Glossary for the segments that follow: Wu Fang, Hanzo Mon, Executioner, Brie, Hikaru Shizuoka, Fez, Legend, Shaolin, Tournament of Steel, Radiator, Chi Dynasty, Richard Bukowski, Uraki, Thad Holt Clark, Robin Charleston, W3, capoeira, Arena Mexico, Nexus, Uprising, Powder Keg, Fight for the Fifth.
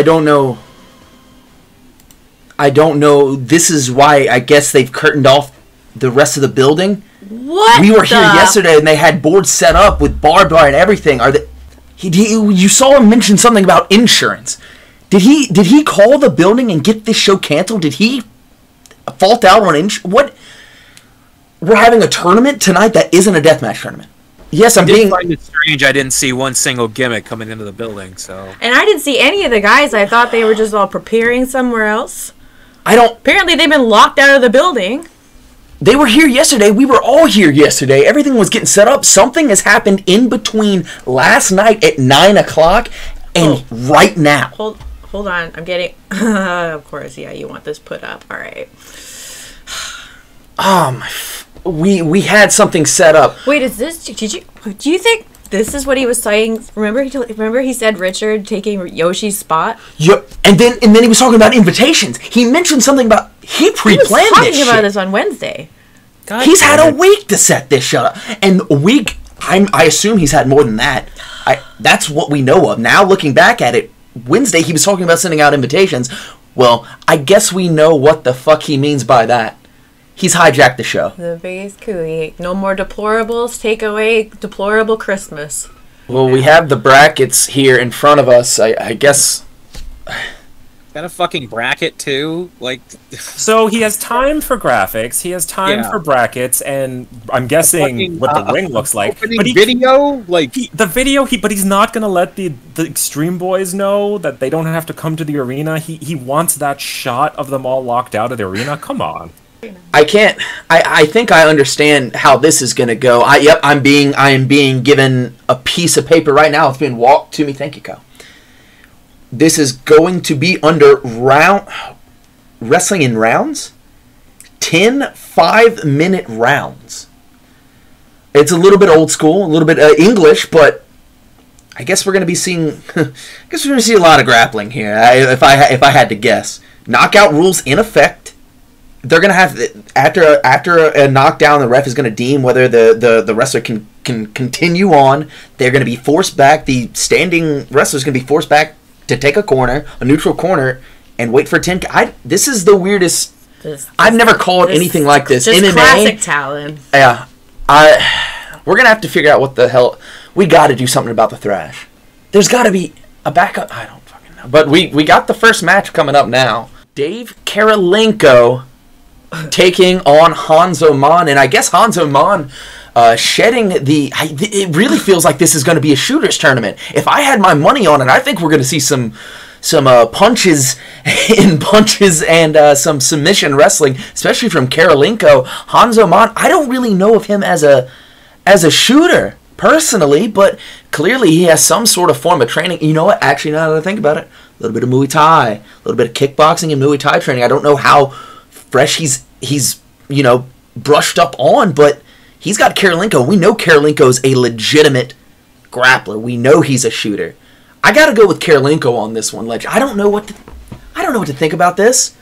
I don't know. This is why I guess they've curtained off the rest of the building. What? We were here yesterday and they had boards set up with barbed wire and everything. Are they? You saw him mention something about insurance. Did he call the building and get this show canceled? Did he fault out on insurance? What? We're having a tournament tonight that isn't a deathmatch tournament. Yes, I find it strange. I didn't see one single gimmick coming into the building. And I didn't see any of the guys. I thought they were just all preparing somewhere else. Apparently, they've been locked out of the building. They were here yesterday. We were all here yesterday. Everything was getting set up. Something has happened in between last night at 9 o'clock and right now. Hold on. I'm getting. Of course, yeah. You want this put up? All right. Oh my. We had something set up. Wait, is this? Do you think this is what he was saying? Remember he said Richard taking Yoshi's spot. Yep. And then he was talking about invitations. He mentioned something about he pre-planned this. He was talking about this on Wednesday. God, he's had a week to set this shut up, and a week. I assume he's had more than that. That's what we know of. Now looking back at it, Wednesday he was talking about sending out invitations. Well, I guess we know what the fuck he means by that. He's hijacked the show. The biggest cooey. No more deplorables. Take away deplorable Christmas. Well, we have the brackets here in front of us. I guess. Got a fucking bracket too. Like. So he has time for graphics. He has time for brackets, and I'm guessing what the ring looks like. But he's not gonna let the Extreme Boys know that they don't have to come to the arena. He wants that shot of them all locked out of the arena. Come on. I can't. I think I understand how this is going to go. I am being given a piece of paper right now. It's been walked to me. Thank you, Kyle. This is going to be under wrestling in rounds, 10 5-minute rounds. It's a little bit old school, a little bit English, but I guess we're going to be seeing. I guess we're going to see a lot of grappling here. If I had to guess, knockout rules in effect. They're gonna have after a knockdown, the ref is gonna deem whether the wrestler can continue on. They're gonna be forced back. The standing wrestler is gonna be forced back to take a corner, a neutral corner, and wait for 10. This is the weirdest. I've never called anything like this. Just MMA, classic Talon. Yeah, we're gonna have to figure out what the hell. We got to do something about the Thrash. There's got to be a backup. I don't fucking know. But we got the first match coming up now. Dave Kirilenko. Taking on Hanzo Mon, and I guess Hanzo Mon shedding the... it really feels like this is going to be a shooters tournament. If I had my money on it, I think we're going to see some punches and some submission wrestling, especially from Kirilenko. Hanzo Mon, I don't really know of him as a shooter personally, but clearly he has some sort of form of training. You know what? Actually, now that I think about it, a little bit of Muay Thai, a little bit of kickboxing and Muay Thai training. I don't know how fresh he's you know, brushed up on, but he's got Kirilenko. We know Kirilenko's a legitimate grappler. We know he's a shooter. I gotta go with Kirilenko on this one, Legend. I don't know what to think about this.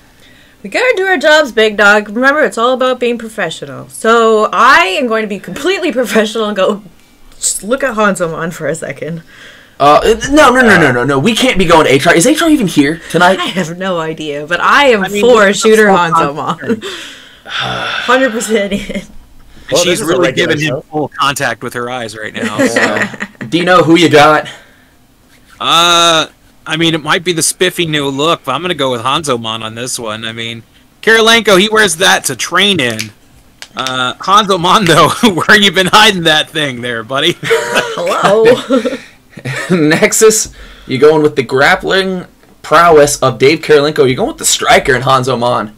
We gotta do our jobs, big dog. Remember, it's all about being professional. So I am going to be completely professional and go just look at Hanzo Mon for a second. No. We can't be going to HR. Is HR even here tonight? I have no idea, but I am for shooter Hanzo Mon. 100% in. Well, she's really giving him full contact with her eyes right now. So. Dino, who you got? I mean, it might be the spiffy new look, but I'm going to go with Hanzo Mon on this one. I mean, Kirilenko, he wears that to train in. Hanzo Mon, though, where you been hiding that thing there, buddy? Hello? Nexus, you going with the grappling prowess of Dave Kirilenko? You going with the striker in Hanzo Mon?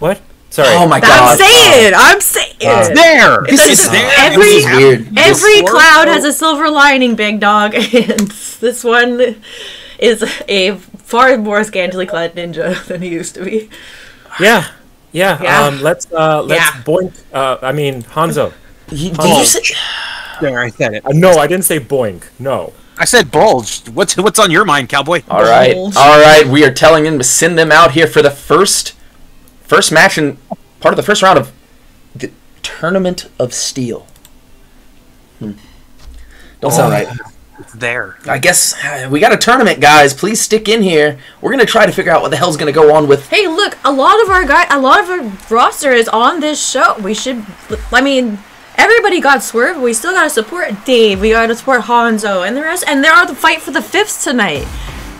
What? Sorry. Oh my god! I'm saying. It's there. This is there. Every cloud has a silver lining, big dog, and this one is a far more scantily clad ninja than he used to be. Yeah. Let's boink. I mean, Hanzo. Did you say? There, I said it. No, I didn't say boink. No. I said bulge. What's on your mind, cowboy? All right. We are telling them to send them out here for the first match and part of the first round of the Tournament of Steel. Don't sound right. It's there. I guess we got a tournament, guys. Please stick in here. We're gonna try to figure out what the hell's gonna go on with. Hey, look, a lot of our roster is on this show. We should. I mean, everybody got swerved. We still gotta support Dave. We gotta support Hanzo and the rest. And there are the Fight for the Fifths tonight.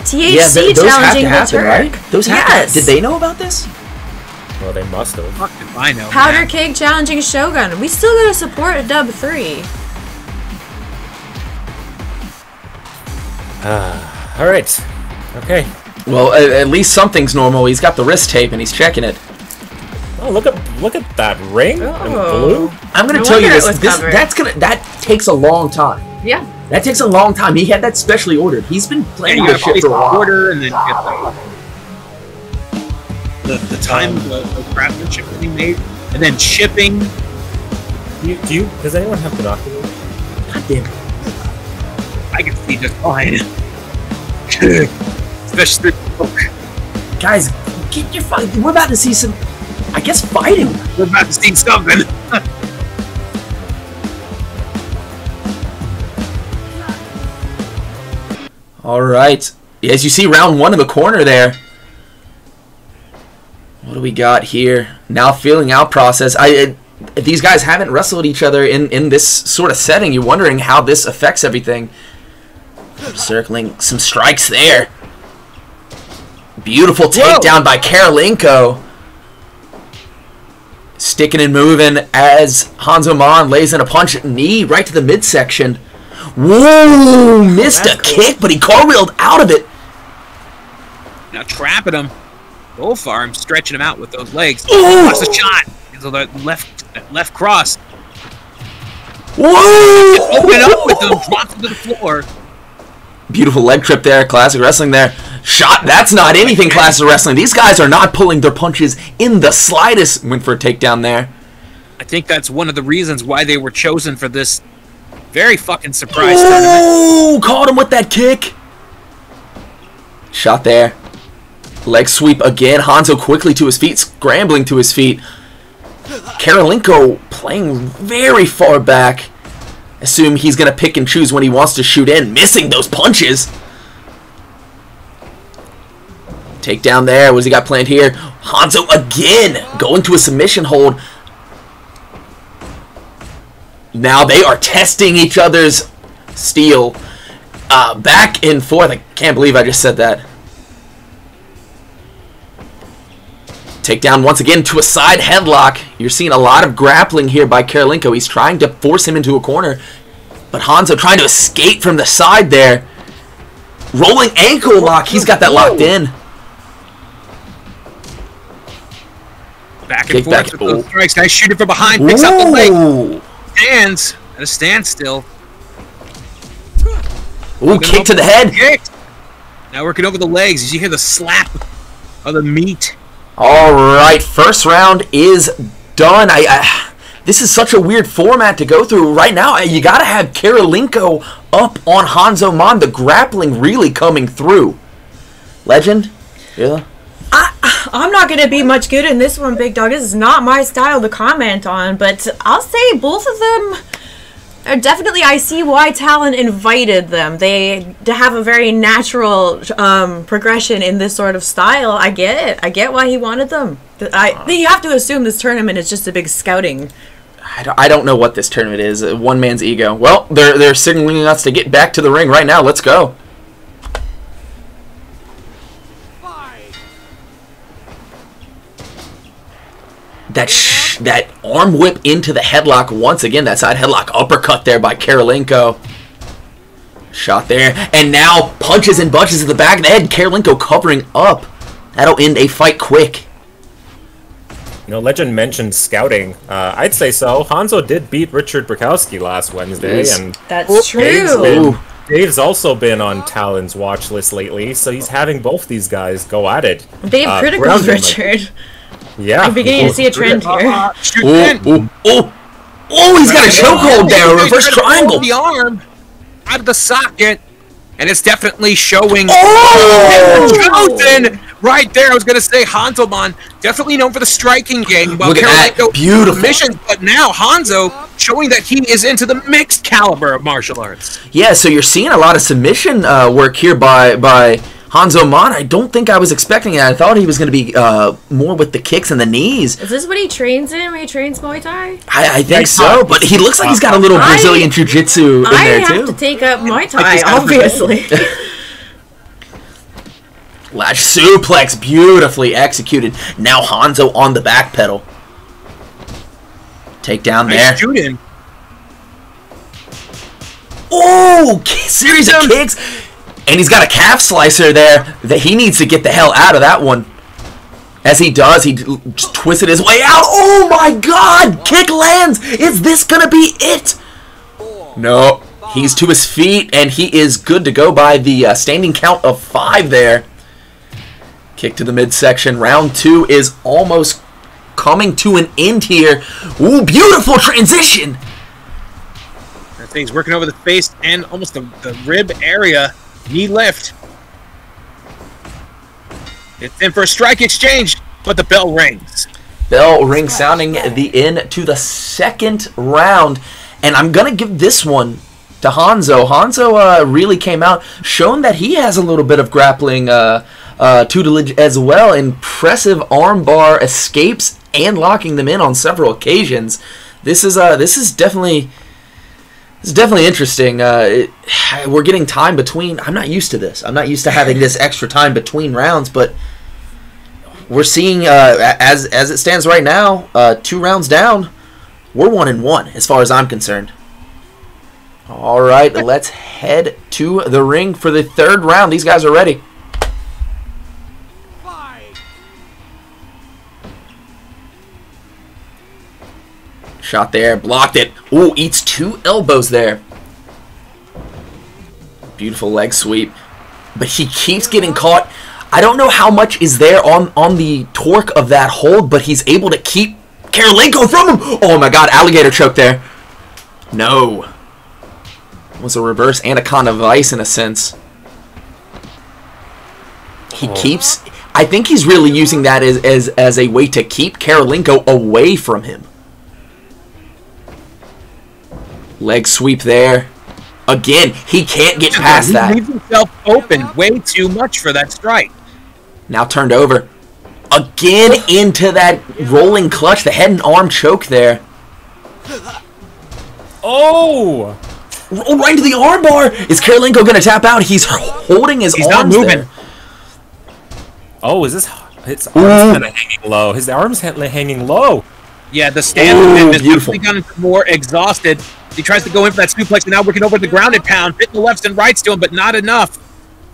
THC yeah, those challenging have to happen, the Turk. Right? Those have yes. Did they know about this? Well, they must have. Fuck if I know. Powder Keg challenging Shogun. We still gotta support Dub 3. All right. Okay. Well, at least something's normal. He's got the wrist tape and he's checking it. Oh, look at that ring in blue. I'm gonna tell you this. That takes a long time. Yeah. That takes a long time. He had that specially ordered. He's been playing this shit for a while. Order and then get the time of craftsmanship that he made, and then shipping. Does anyone have binoculars? God damn it. I can see just fine. Especially the book. Guys, get your fight. We're about to see some, I guess, fighting. We're about to see something. All right. As you see, round one in the corner there. What do we got here? Now feeling out process. These guys haven't wrestled each other in this sort of setting. You're wondering how this affects everything. Circling some strikes there. Beautiful takedown by Kirilenko. Sticking and moving as Hanzo Mon lays in a punch, knee right to the midsection. Whoa! Missed a kick, but he cartwheeled out of it. Now trapping him. Both arms stretching him out with those legs. That's a shot. So that left cross. Whoa! Open up with him, drops him to the floor. Beautiful leg trip there, classic wrestling there. Shot, that's not anything classic wrestling. These guys are not pulling their punches in the slightest. Went for a takedown there. I think that's one of the reasons why they were chosen for this very fucking surprise tournament. Caught him with that kick. Shot there. Leg sweep again. Hanzo quickly to his feet, scrambling to his feet. Kirilenko playing very far back. Assume he's going to pick and choose when he wants to shoot in. Missing those punches. Takedown there. What's he got planned here? Hanzo again going to a submission hold. Now they are testing each other's steel. Back and forth. I can't believe I just said that. Takedown once again to a side headlock. You're seeing a lot of grappling here by Kirilenko. He's trying to force him into a corner, but Hanzo trying to escape from the side there. Rolling ankle lock. He's got that locked in. Back and forth with those strikes. Guy shooting from behind, picks up the leg. Stands at a standstill. Ooh, kick to the head. Now working over the legs as you hear the slap of the meat. All right, first round is done. This is such a weird format to go through right now. You got to have Kirilenko up on Hanzo Mon. The grappling really coming through. Legend? Yeah. I'm not going to be much good in this one, Big Dog. This is not my style to comment on, but I'll say both of them are definitely, I see why Talon invited them. They have a very natural progression in this sort of style. I get it. I get why he wanted them. You have to assume this tournament is just a big scouting. I don't know what this tournament is. One man's ego. Well, they're signaling us to get back to the ring right now. Let's go. That arm whip into the headlock once again. That side headlock uppercut there by Kirilenko. Shot there. And now punches and bunches to the back of the head. Kirilenko covering up. That'll end a fight quick. You know, Legend mentioned scouting. I'd say so. Hanzo did beat Richard Bukowski last Wednesday. And that's true. Dave's also been on Talon's watch list lately, so he's having both these guys go at it. Dave criticals Richard. Yeah, I'm beginning to see a trend here. Oh, he's got a chokehold there. Reverse triangle. The arm out of the socket, and it's definitely showing. Oh, chosen Right there, I was going to say Hanzo Mon, definitely known for the striking game. Look at that, beautiful. Missions, but now Hanzo showing that he is into the mixed caliber of martial arts. Yeah, so you're seeing a lot of submission work here by Hanzo Mon. I don't think I was expecting it. I thought he was going to be more with the kicks and the knees. Is this what he trains in when he trains Muay Thai? I think so, but he looks like he's got a little Brazilian jiu-jitsu in there, too. I have to take up Muay Thai, obviously. Lash suplex, beautifully executed. Now Hanzo on the back pedal. Take down there. Nice shooting. Oh, series of kicks. And he's got a calf slicer there that he needs to get the hell out of that one. As he does, he just twisted his way out. Oh my God! Kick lands. Is this gonna be it? No. He's to his feet, and he is good to go by the standing count of 5 there. Kick to the midsection. Round 2 is almost coming to an end here. Ooh, beautiful transition. That thing's working over the face and almost the rib area. Knee lift. It's in for a strike exchange, but the bell rings. Bell ring sounding the end to the 2nd round. And I'm going to give this one to Hanzo. Hanzo really came out, shown that he has a little bit of grappling tutelage as well. Impressive armbar escapes and locking them in on several occasions. This is definitely interesting. We're getting time between. I'm not used to this. I'm not used to having this extra time between rounds, but we're seeing as it stands right now, 2 rounds down, we're 1-1 as far as I'm concerned. All right, let's head to the ring for the 3rd round. These guys are ready. Shot there, blocked it. Ooh, eats 2 elbows there. Beautiful leg sweep. But he keeps getting caught. I don't know how much is there on the torque of that hold, but he's able to keep Kirilenko from him. Oh, my God, alligator choke there. No. Was a reverse anaconda vice in a sense. He keeps... I think he's really using that as a way to keep Kirilenko away from him. Leg sweep there. Again, he can't get past that. He leaves himself open way too much for that strike. Now turned over. Again into that rolling clutch, the head and arm choke there. Oh! Right to the arm bar. Is Kirilenko going to tap out? He's holding his arms. He's not moving. There. Oh, is this... His arm's kind of hanging low. His arm's hanging low. Yeah, the stand is beautifully gotten more exhausted. He tries to go in for that suplex, and now working over the grounded pound. Hitting the lefts and rights to him, but not enough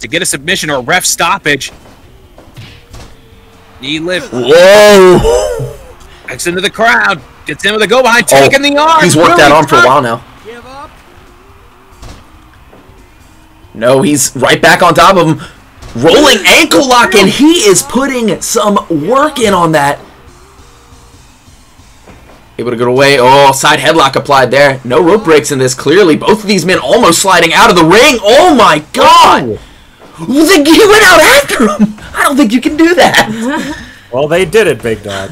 to get a submission or a ref stoppage. Knee lift. Whoa! Backs into the crowd. Gets in with a go-behind, taking the arm. He's worked that arm for a while now. No, he's right back on top of him. Rolling ankle lock, and he is putting some work in on that. Able to get away. Oh, side headlock applied there. No rope breaks in this, clearly. Both of these men almost sliding out of the ring. Oh, my God. He went out after him. I don't think you can do that. Well, they did it, big dog.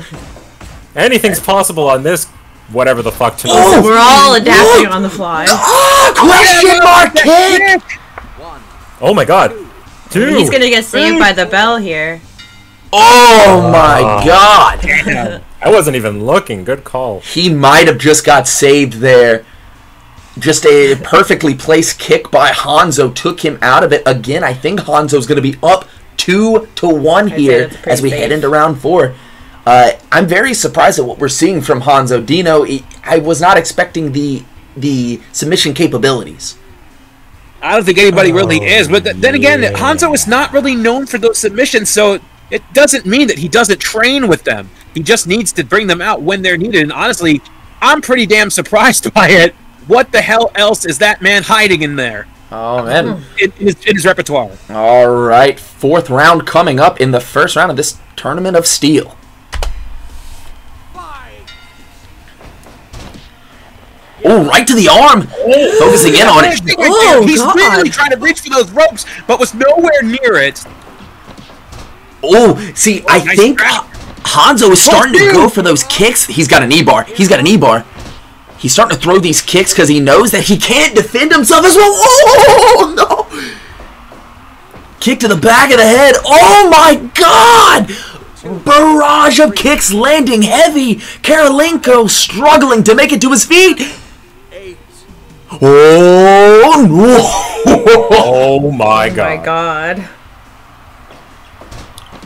Anything's possible on this whatever the fuck tonight. Oh, we're all adapting on the fly. Oh, question mark kick. Oh my God! 2. He's gonna get saved by the bell here. Oh my God! Damn. I wasn't even looking. Good call. He might have just got saved there. Just a perfectly placed kick by Hanzo took him out of it again. I think Hanzo's gonna be up 2-1 here as we head into round 4. I'm very surprised at what we're seeing from Hanzo. Dino, I was not expecting the submission capabilities. I don't think anybody really is, but then again, Hanzo is not really known for those submissions, so it doesn't mean that he doesn't train with them. He just needs to bring them out when they're needed, and honestly, I'm pretty damn surprised by it. What the hell else is that man hiding in there? Oh, man. In his repertoire. All right, 4th round coming up in the 1st round of this Tournament of Steel. Oh, right to the arm. Focusing in on it. Oh, he's really trying to reach for those ropes, but was nowhere near it. Oh, see, I think Hanzo is starting to go for those kicks. He's got an E-bar. He's got an E-bar. He's starting to throw these kicks because he knows that he can't defend himself as well. Oh, no. Kick to the back of the head. Oh, my God. Barrage of kicks landing heavy. Kirilenko struggling to make it to his feet. Oh, no. Oh, my God. Oh, my God.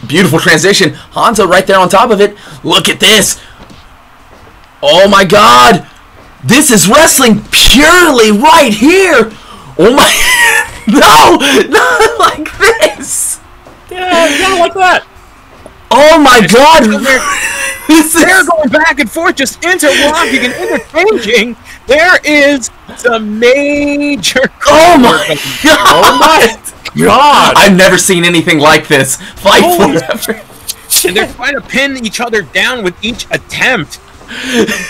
Beautiful transition. Hanzo right there on top of it. Look at this. Oh, my God. This is wrestling purely right here. Oh, my. No. Not like this. Yeah, not like that. Oh, my God. They're going back and forth, just interlocking and interchanging. There is a major... Oh, my God. Oh, my God! I've never seen anything like this. Fight forever. And they're trying to pin each other down with each attempt.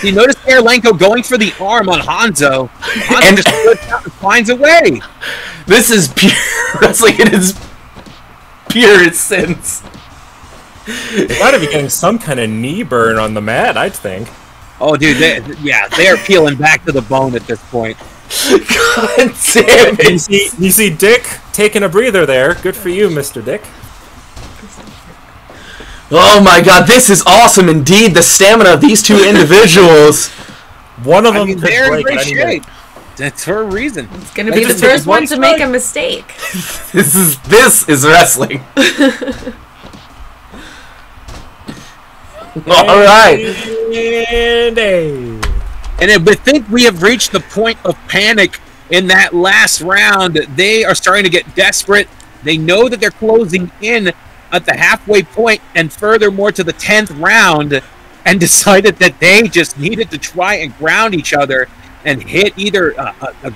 You notice Kirilenko going for the arm on Hanzo. Hanzo and just puts out and finds a way. This is pure wrestling in its purest sense. It might have become some kind of knee burn on the mat, I'd think. Oh, dude, they're peeling back to the bone at this point. God damn it. You see Dick taking a breather there. Good for you, Mr. Dick. Oh my God, this is awesome indeed. The stamina of these two individuals. One of them could break it anyway. That's for a reason. It's going to be the first one to make a mistake. This is wrestling. All right. And I think we have reached the point of panic in that last round. They are starting to get desperate. They know that they're closing in at the halfway point and furthermore to the 10th round, and decided that they just needed to try and ground each other and hit either a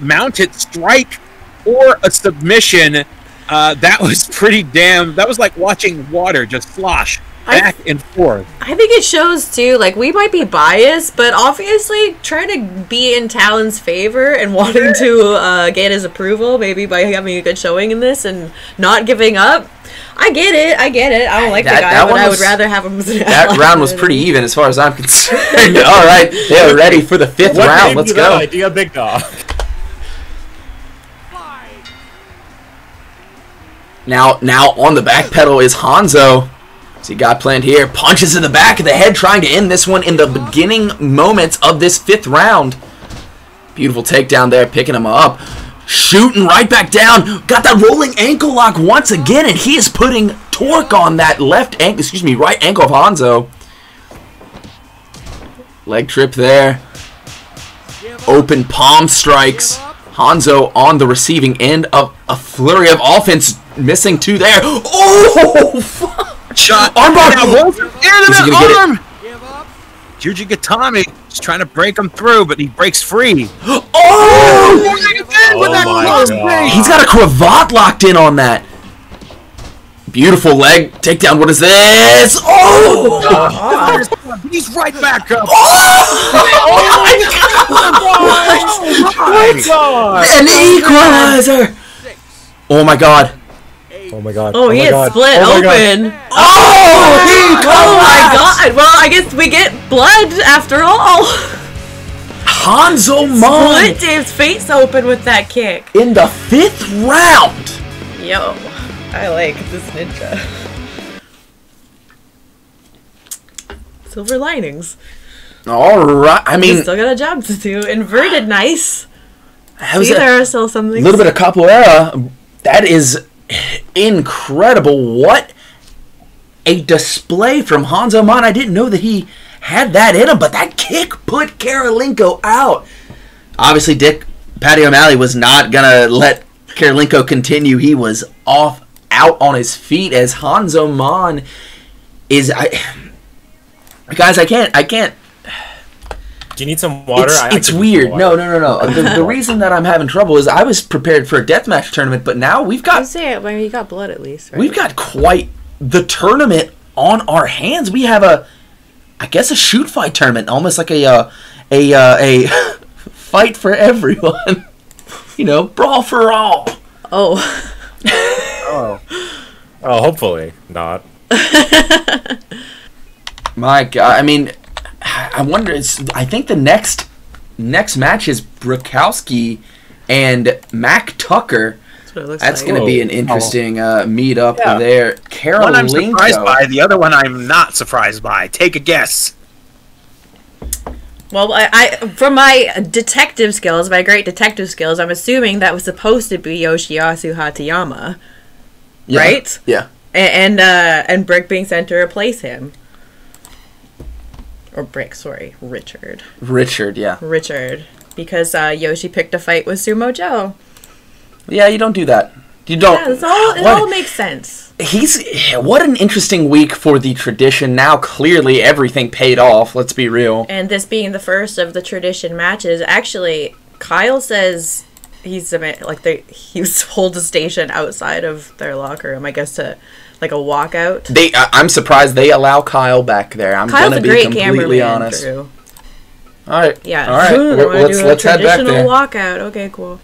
mounted strike or a submission. That was like watching water just slosh back and forth. I think it shows too, like, we might be biased, but obviously trying to be in Talon's favor and wanting to get his approval, maybe by having a good showing in this and not giving up. I get it. I don't like that, the guy, but I would rather have him. That round was pretty even as far as I'm concerned. All right, they're ready for the 5th round. Let's go. That idea, big dog. Now on the back pedal is Hanzo. What's he got planned here? Punches in the back of the head, trying to end this one in the beginning moments of this 5th round. Beautiful takedown there, picking him up. Shooting right back down. Got that rolling ankle lock once again, and he is putting torque on that right ankle of Hanzo. Leg trip there. Open palm strikes. Hanzo on the receiving end of a flurry of offense. Missing two there. Oh, fuck. Shot. Armbar. Juji Gatami is trying to break him through, but he breaks free. Oh! He's got a cravat locked in on that. Beautiful leg takedown. What is this? Oh! He's right back up. Oh my God! An equalizer. Oh my God. Oh my God! Oh, he is split open! Oh my God! Well, I guess we get blood after all. Hanzo Mon split Dave's face open with that kick in the 5th round. Yo, I like this ninja. Silver linings. All right, I mean, we still got a job to do. Inverted, nice. There are still something. A little bit of capoeira. That is incredible. What a display from Hanzo Mon. I didn't know that he had that in him, but that kick put Kirilenko out. Obviously, Dick Patty O'Malley was not going to let Kirilenko continue. He was out on his feet as Hanzo Mon is... Guys, I can't... Do you need some water? It's weird. No. The reason that I'm having trouble is I was prepared for a deathmatch tournament, but now we've got... you got blood at least, right? We've got quite the tournament on our hands. We have I guess a shoot fight tournament, almost like a fight for everyone. You know, brawl for all. Oh. Oh, hopefully not. My God, I mean, I wonder. I think the next match is Bukowski and Mack Tucker. That's going to be an interesting meetup there. Kirilenko. One I'm surprised by, the other one I'm not surprised by. Take a guess. Well, I from my detective skills, my great detective skills, I'm assuming that was supposed to be Yoshiyasu Hatayama, right? Yeah. And Brick being sent to replace him. Or Brick, sorry, Richard. Richard, yeah. Richard, because Yoshi picked a fight with Sumo Joe. Yeah, you don't do that. You don't. Yeah, it all makes sense. What an interesting week for the tradition. Now clearly everything paid off, let's be real. And this being the first of the tradition matches, actually, Kyle says he was told to station outside of their locker room, I guess, to like a walkout. I'm surprised they allow Kyle back there. I'm going to be completely honest. Through. All right. Yeah. All right. Let's head back there. Traditional walkout. Okay, cool.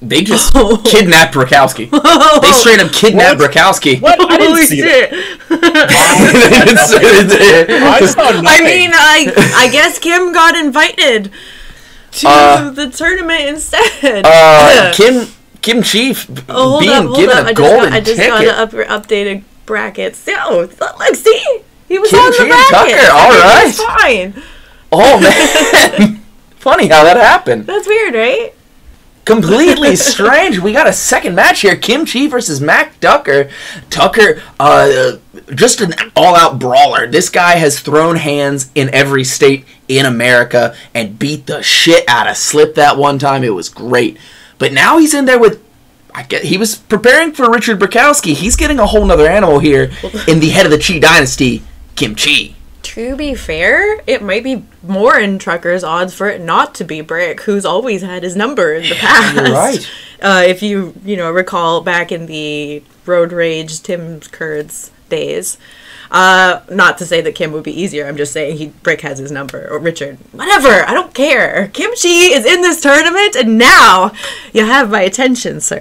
They just kidnapped Bukowski. They straight up kidnapped Bukowski. What? I didn't see it. I mean, I guess Kim got invited to the tournament instead. Kim Chi being given a golden ticket. I just got the updated brackets. So, look, see? He was Kim on the bracket. Tucker, all right. It's fine. Oh, man. Funny how that happened. That's weird, right? Completely strange. We got a second match here. Kim Chi versus Mack Tucker. Tucker, just an all-out brawler. This guy has thrown hands in every state in America and beat the shit out of Slip that one time. It was great. But now he's in there with I guess he was preparing for Richard Bukowski. He's getting a whole nother animal here in the head of the Chi Dynasty, Kim Chi. To be fair, it might be more in Trucker's odds for it not to be Brick, who's always had his number in the past. You're right. If you know, recall back in the Road Rage, Tim Kurt's days. Not to say that Kim would be easier. I'm just saying Brick has his number. Or Richard. Whatever. I don't care. Kim Chi is in this tournament, and now you have my attention, sir.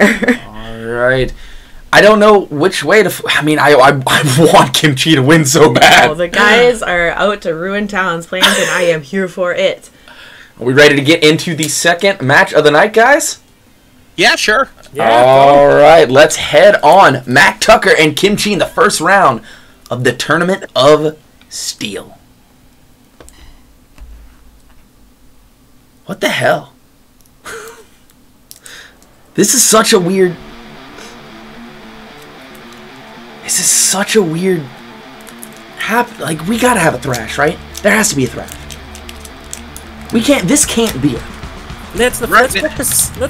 All right. I don't know which way to... I mean, I want Kim Chi to win so bad. Oh, the guys are out to ruin Talon's plans, and I am here for it. Are we ready to get into the second match of the night, guys? Yeah, sure. Yeah, all right. Let's head on. Mack Tucker and Kim Chi in the first round of the Tournament of Steel. What the hell? This is such a weird... This is such a weird... Like, we gotta have a thrash, right? There has to be a thrash. We can't... This can't be it. Let's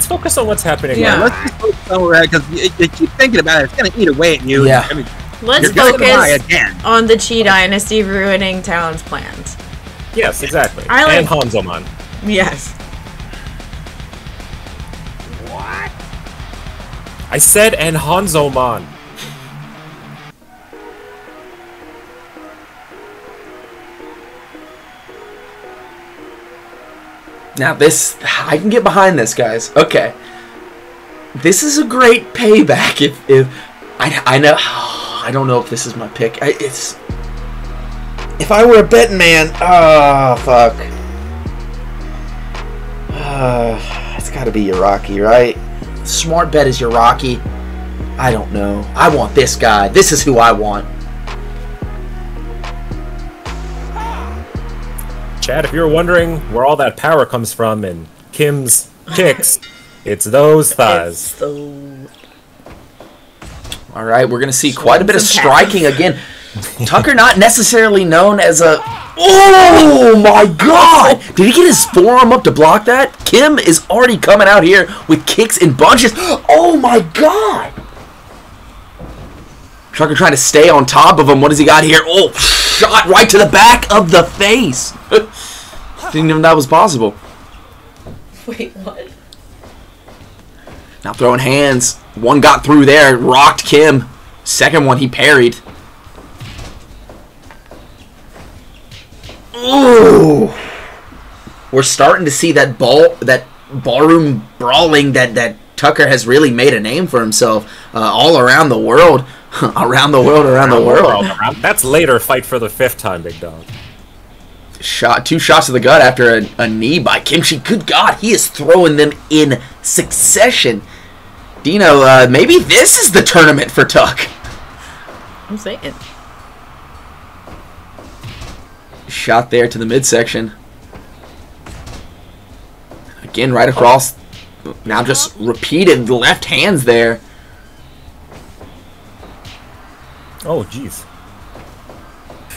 focus on what's happening. Yeah. Right. Let's just focus on where... Because you keep thinking about it. It's gonna eat away at you. Yeah. I mean, let's focus on the Chi Dynasty ruining Talon's plans. Yes, exactly. And Hanzo Mon. Yes. What? I said and Hanzo Mon. Now this, I can get behind this, guys. Okay. This is a great payback if I know... I don't know if this is my pick. It's... If I were a betting man... Oh, fuck. It's gotta be Uraki, right? Smart bet is Uraki. I don't know. I want this guy. This is who I want. Chad, if you're wondering where all that power comes from in Kim's kicks, it's those thighs. It's those... All right, we're going to see quite a bit of striking again. Tucker not necessarily known as a... Oh, my God! Did he get his forearm up to block that? Kim is already coming out here with kicks in bunches. Oh, my God! Tucker trying to stay on top of him. What has he got here? Oh, shot right to the back of the face. Didn't even know that was possible. Wait, what? Now throwing hands. One got through there, rocked Kim. Second one, he parried. Ooh! We're starting to see that ballroom brawling that Tucker has really made a name for himself all around the world. around the world. That's later Fight for the Fifth time, big dog. Two shots to the gut after a knee by Kim Chi. Good God, he is throwing them in succession. Dino, maybe this is the tournament for Tuck. I'm saying. Shot there to the midsection. Again, right across. Oh. Now just repeated left hands there. Oh, jeez.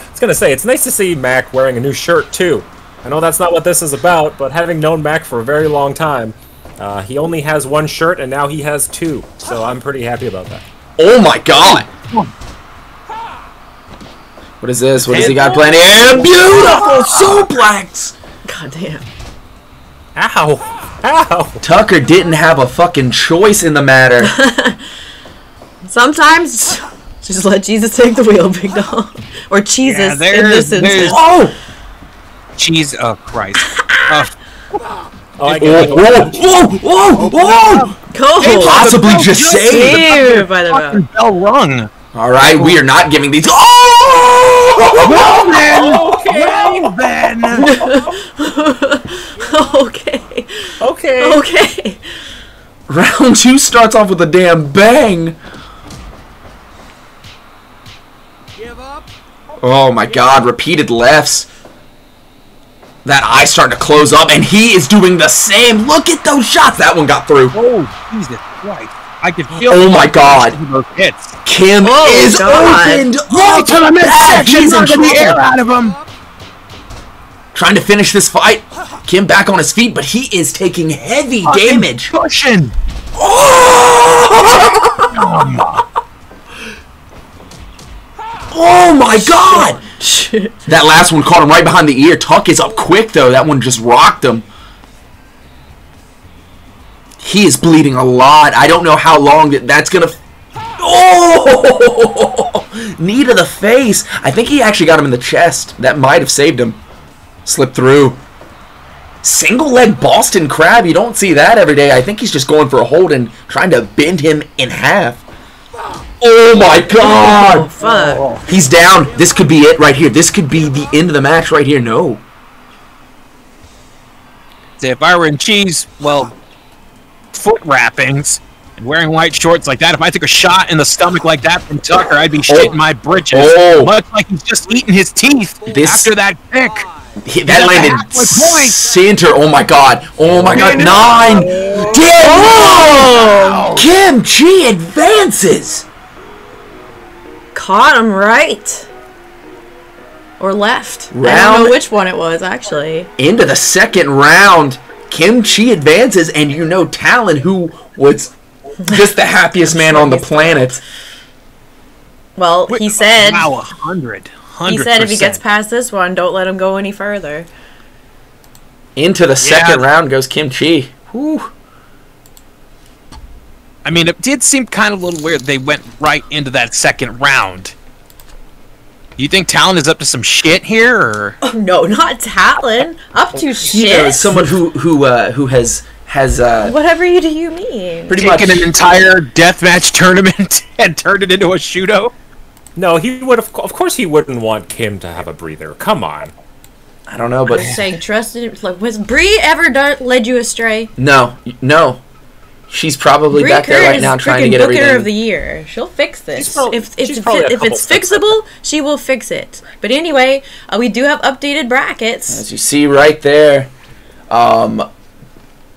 I was going to say, it's nice to see Mack wearing a new shirt, too. I know that's not what this is about, but having known Mack for a very long time, he only has one shirt, and now he has two. So I'm pretty happy about that. Oh, my God. What is this? What does he got planned here? Beautiful suplex. God damn. Ow. Ow. Tucker didn't have a fucking choice in the matter. Sometimes just let Jesus take the wheel, big dog. Or Jesus in this instance. Oh! Cheese, oh, Christ. Oh, whoa! Cold. Possibly just saved by the fucking bell rung. All right, we are not giving these. Oh! Okay. Round two starts off with a damn bang. Give up. Oh my God! Repeated lefts. That eye starting to close up, and he is doing the same. Look at those shots. That one got through. Oh, Jesus Christ. I could feel oh, my God. Hits. Kim is opened. Right to the midsection. He's knocking the air out of him. Trying to finish this fight. Kim back on his feet, but he is taking heavy damage. Pushing. Oh my god! Shit. That last one caught him right behind the ear. Tuck is up quick though. That one just rocked him. He is bleeding a lot. I don't know how long that's gonna. Oh! Knee to the face. I think he actually got him in the chest. That might have saved him. Slipped through. Single leg Boston crab. You don't see that every day. I think he's just going for a hold and trying to bend him in half. Oh my god! Oh, fuck. He's down. This could be it right here. This could be the end of the match right here. No. If I were in cheese, well, foot wrappings and wearing white shorts like that, if I took a shot in the stomach like that from Tucker, I'd be shitting my britches. Oh. Much like he's just eating his teeth after that pick. That landed center. Oh my god. Oh my god. 9. 10. Oh. Kim Chi advances. Caught him right. Or left. Round. I don't know which one it was, actually. Into the second round. Kim Chi advances, and you know Talon, who was just the happiest man on the planet. Well, he said... Wow, 100. 100%. He said if he gets past this one, don't let him go any further. Into the second round goes Kim Chi. Whew. I mean, it did seem kind of a little weird they went right into that second round. You think Talon is up to some shit here? Or? Oh, no, not Talon. Up to shit. You know, someone who has whatever do you mean? Pretty much an entire deathmatch tournament and turned it into a shootout. No, he would have. Of course, he wouldn't want Kim to have a breather. Come on. I don't know, but I'm just saying, like, was Brie ever led you astray? No, no. She's probably Brie back Kurt there right now trying to get everything. Booker of the year. She'll fix this. If it's fixable, she will fix it. But anyway, we do have updated brackets. As you see right there,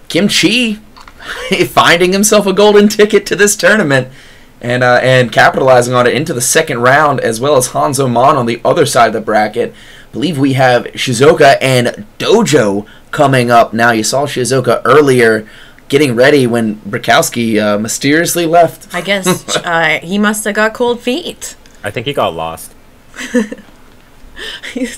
Kim Chi finding himself a golden ticket to this tournament and capitalizing on it into the second round, as well as Hanzo Mon on the other side of the bracket. I believe we have Shizuoka and Dojo coming up. Now, you saw Shizuoka earlier getting ready when Bukowski mysteriously left. I guess he must have got cold feet. I think he got lost. He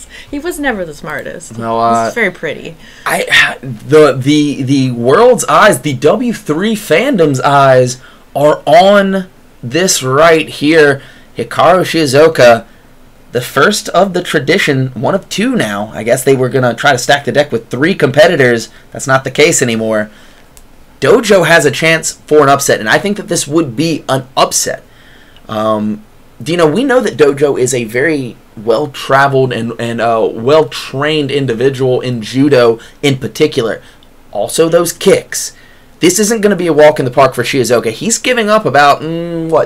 was never the smartest. No, he was very pretty. The world's eyes, the W3 fandom's eyes are on this right here. Hikaru Shizuoka, the first of the tradition, one of two now. I guess they were going to try to stack the deck with 3 competitors. That's not the case anymore. Dojo has a chance for an upset, and I think that this would be an upset. Dino, we know that Dojo is a very well-traveled and well-trained individual in judo in particular. Also those kicks. This isn't going to be a walk in the park for Shizuoka. He's giving up about,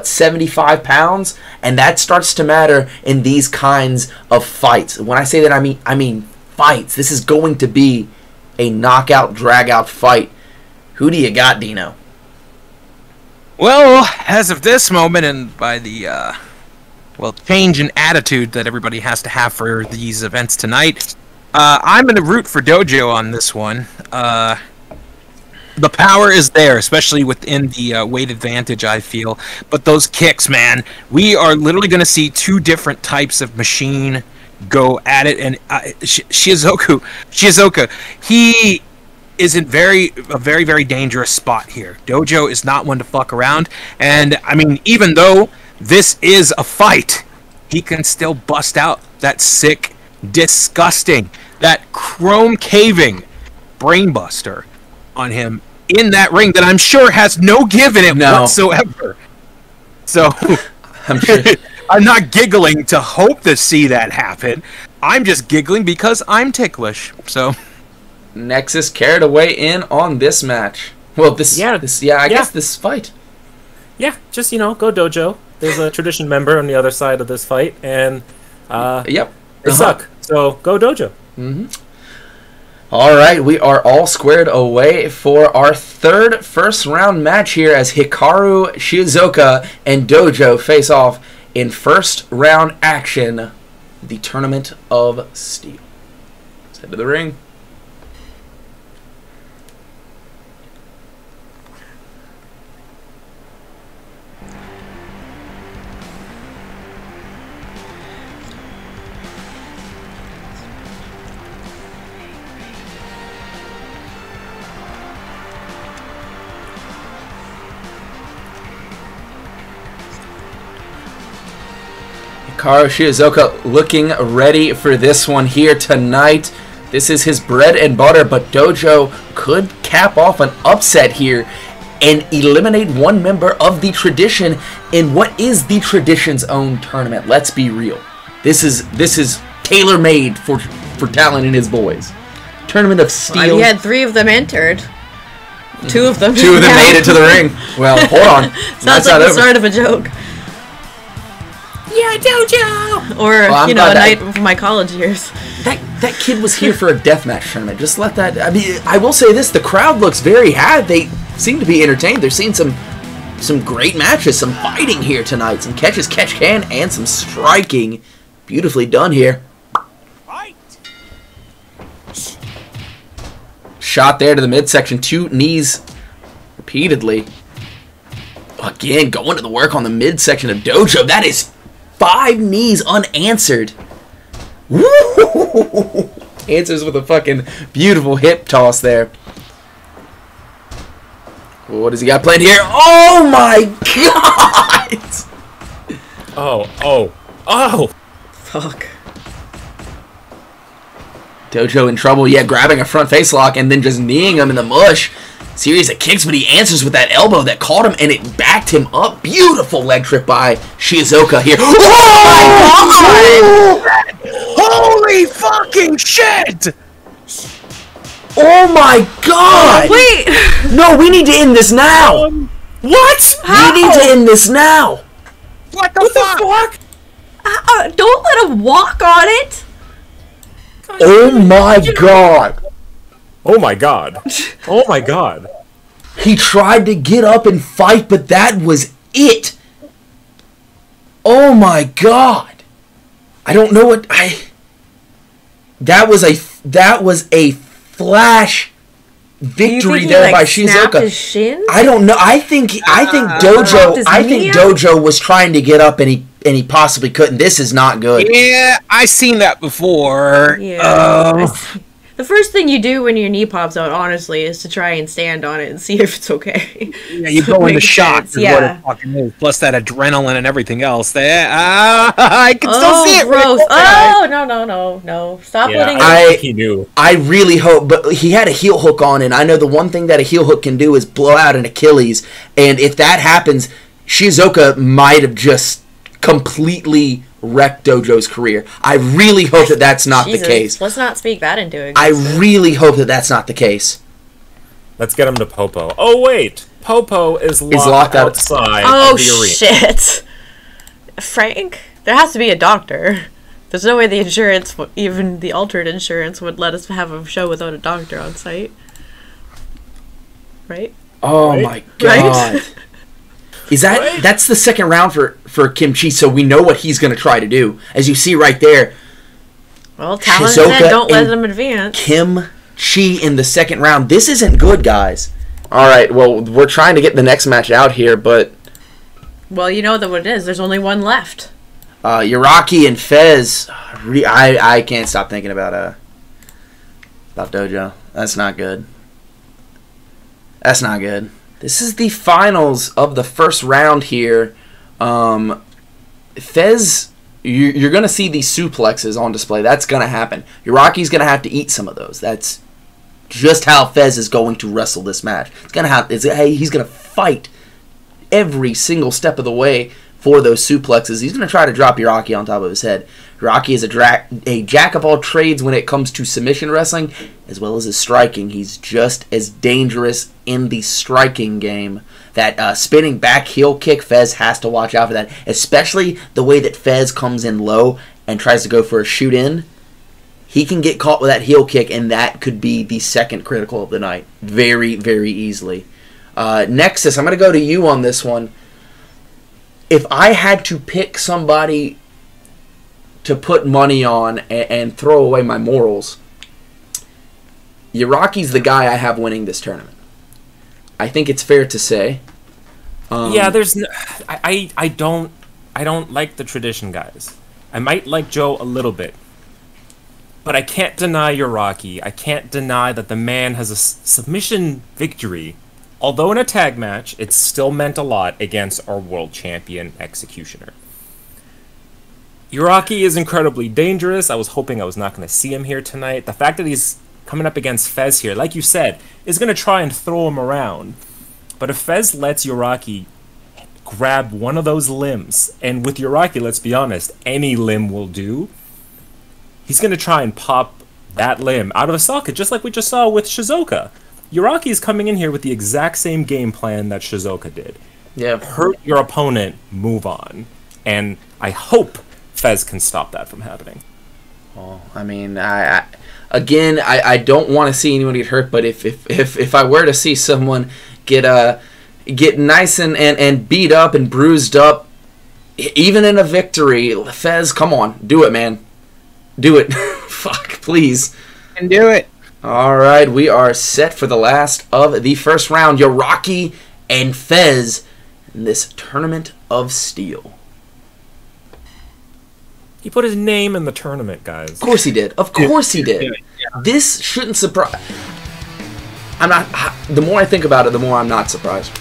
75 pounds, and that starts to matter in these kinds of fights. When I say that, I mean fights. This is going to be a knockout, drag-out fight. Who do you got, Dino? Well, as of this moment, and by the change in attitude that everybody has to have for these events tonight, I'm going to root for Dojo on this one. The power is there, especially within the weight advantage, I feel. But those kicks, man, we are literally going to see 2 different types of machine go at it. And Shizuoka, he is in a very, very dangerous spot here. Dojo is not one to fuck around, and I mean, even though this is a fight, he can still bust out that sick, disgusting, that chrome caving brainbuster on him in that ring that I'm sure has no give in it whatsoever. So I'm sure. I'm not giggling to hope to see that happen. I'm just giggling because I'm ticklish. So. Nexus carried away in on this match. Well, I guess this fight. Yeah, just, go Dojo. There's a tradition member on the other side of this fight, and they suck. So go Dojo. All right, we are all squared away for our third first-round match here as Hikaru Shizuoka and Dojo face off in first-round action, the Tournament of Steel. Let's head to the ring. Hikaru Shizuoka looking ready for this one here tonight. This is his bread and butter, but Dojo could cap off an upset here and eliminate one member of the tradition in what is the tradition's own tournament. Let's be real. This is tailor-made for Talon and his boys. Tournament of Steel. Well, he had three of them entered. Two of them made it to the ring. Well, hold on. Sounds like the start of a joke. Yeah, Dojo! Or, well, you know, a night of my college years. That kid was here for a deathmatch tournament. Just let that... I mean, I will say this. The crowd looks very happy. They seem to be entertained. They're seeing some great matches, some fighting here tonight. Some catches, catch can, and some striking. Beautifully done here. Shot there to the midsection. Two knees repeatedly. Again, going to the work on the midsection of Dojo. That is 5 knees unanswered. Woo! Answers with a fucking beautiful hip toss there. What does he got planned here? Oh my god! Oh! Fuck. Dojo in trouble, yeah, grabbing a front face lock and then just kneeing him in the mush. Series of kicks, but he answers with that elbow that caught him and it backed him up. Beautiful leg trip by Shizuoka here. Oh my god! Holy fucking shit! Oh my god! Wait! No, we need to end this now! What? How? We need to end this now! What the fuck? Don't let him walk on it! Oh my god. He tried to get up and fight, but that was it. Oh my god. I don't know what I... That was a flash victory there by Shizuoka. I don't know. I think Dojo was trying to get up and he possibly couldn't. This is not good. Yeah, I've seen that before. Yeah. The first thing you do when your knee pops out, honestly, is to try and stand on it and see if it's okay. Yeah, you go into shock. Yeah. What it fucking is. Plus that adrenaline and everything else. I can still see it. Gross. Oh, no. Stop letting it. He knew. I really hope, but he had a heel hook on, and I know the one thing that a heel hook can do is blow out an Achilles, and if that happens, Shizuoka might have just completely wrecked Dojo's career. I really hope that that's not the case. Let's not speak that into it. I really hope that that's not the case. Let's get him to Popo. Oh wait, Popo is locked outside. Oh shit, Frank. There has to be a doctor. There's no way the insurance, even the altered insurance, would let us have a show without a doctor on site, right? Oh my god. Right? Is that right? That's the second round for Kim Chi, so we know what he's going to try to do. As you see right there. Well, Talon said don't let him advance. Kim Chi in the second round. This isn't good, guys. All right, well, we're trying to get the next match out here, but... Well, you know what it is. There's only one left. Uraki and Fez. I can't stop thinking about Dojo. That's not good. That's not good. This is the finals of the first round here. Fez, you're going to see these suplexes on display. That's going to happen. Uraki's going to have to eat some of those. That's just how Fez is going to wrestle this match. He's going to fight every single step of the way for those suplexes. He's going to try to drop Uraki on top of his head. Uraki is a jack of all trades when it comes to submission wrestling, as well as his striking. He's just as dangerous in the striking game. That spinning back heel kick, Fez has to watch out for that, especially the way that Fez comes in low and tries to go for a shoot-in. He can get caught with that heel kick, and that could be the second critical of the night very, very easily. Nexus, I'm going to go to you on this one. If I had to pick somebody to put money on and throw away my morals, Uraki's the guy I have winning this tournament. I think it's fair to say. Yeah, there's. I don't like the tradition guys. I might like Joe a little bit, but I can't deny Uraki. I can't deny that the man has a submission victory. Although in a tag match, it still meant a lot against our world champion Executioner. Uraki is incredibly dangerous. I was hoping I was not going to see him here tonight. The fact that he's coming up against Fez here, like you said, is going to try and throw him around. But if Fez lets Uraki grab one of those limbs, and with Uraki, let's be honest, any limb will do, he's going to try and pop that limb out of a socket, just like we just saw with Shizuoka. Uraki is coming in here with the exact same game plan that Shizuoka did. Yeah. Hurt your opponent, move on. And I hope Fez can stop that from happening. Well, I mean, I don't want to see anyone get hurt, but if I were to see someone get nice and beat up and bruised up, even in a victory, Fez, come on, do it, man. Do it. Fuck, please. And do it. All right, we are set for the last of the first round. Uraki and Fez in this Tournament of Steel. He put his name in the tournament, guys. Of course he did. Of course he did. Yeah. This shouldn't surprise... I'm not... The more I think about it, the more I'm not surprised.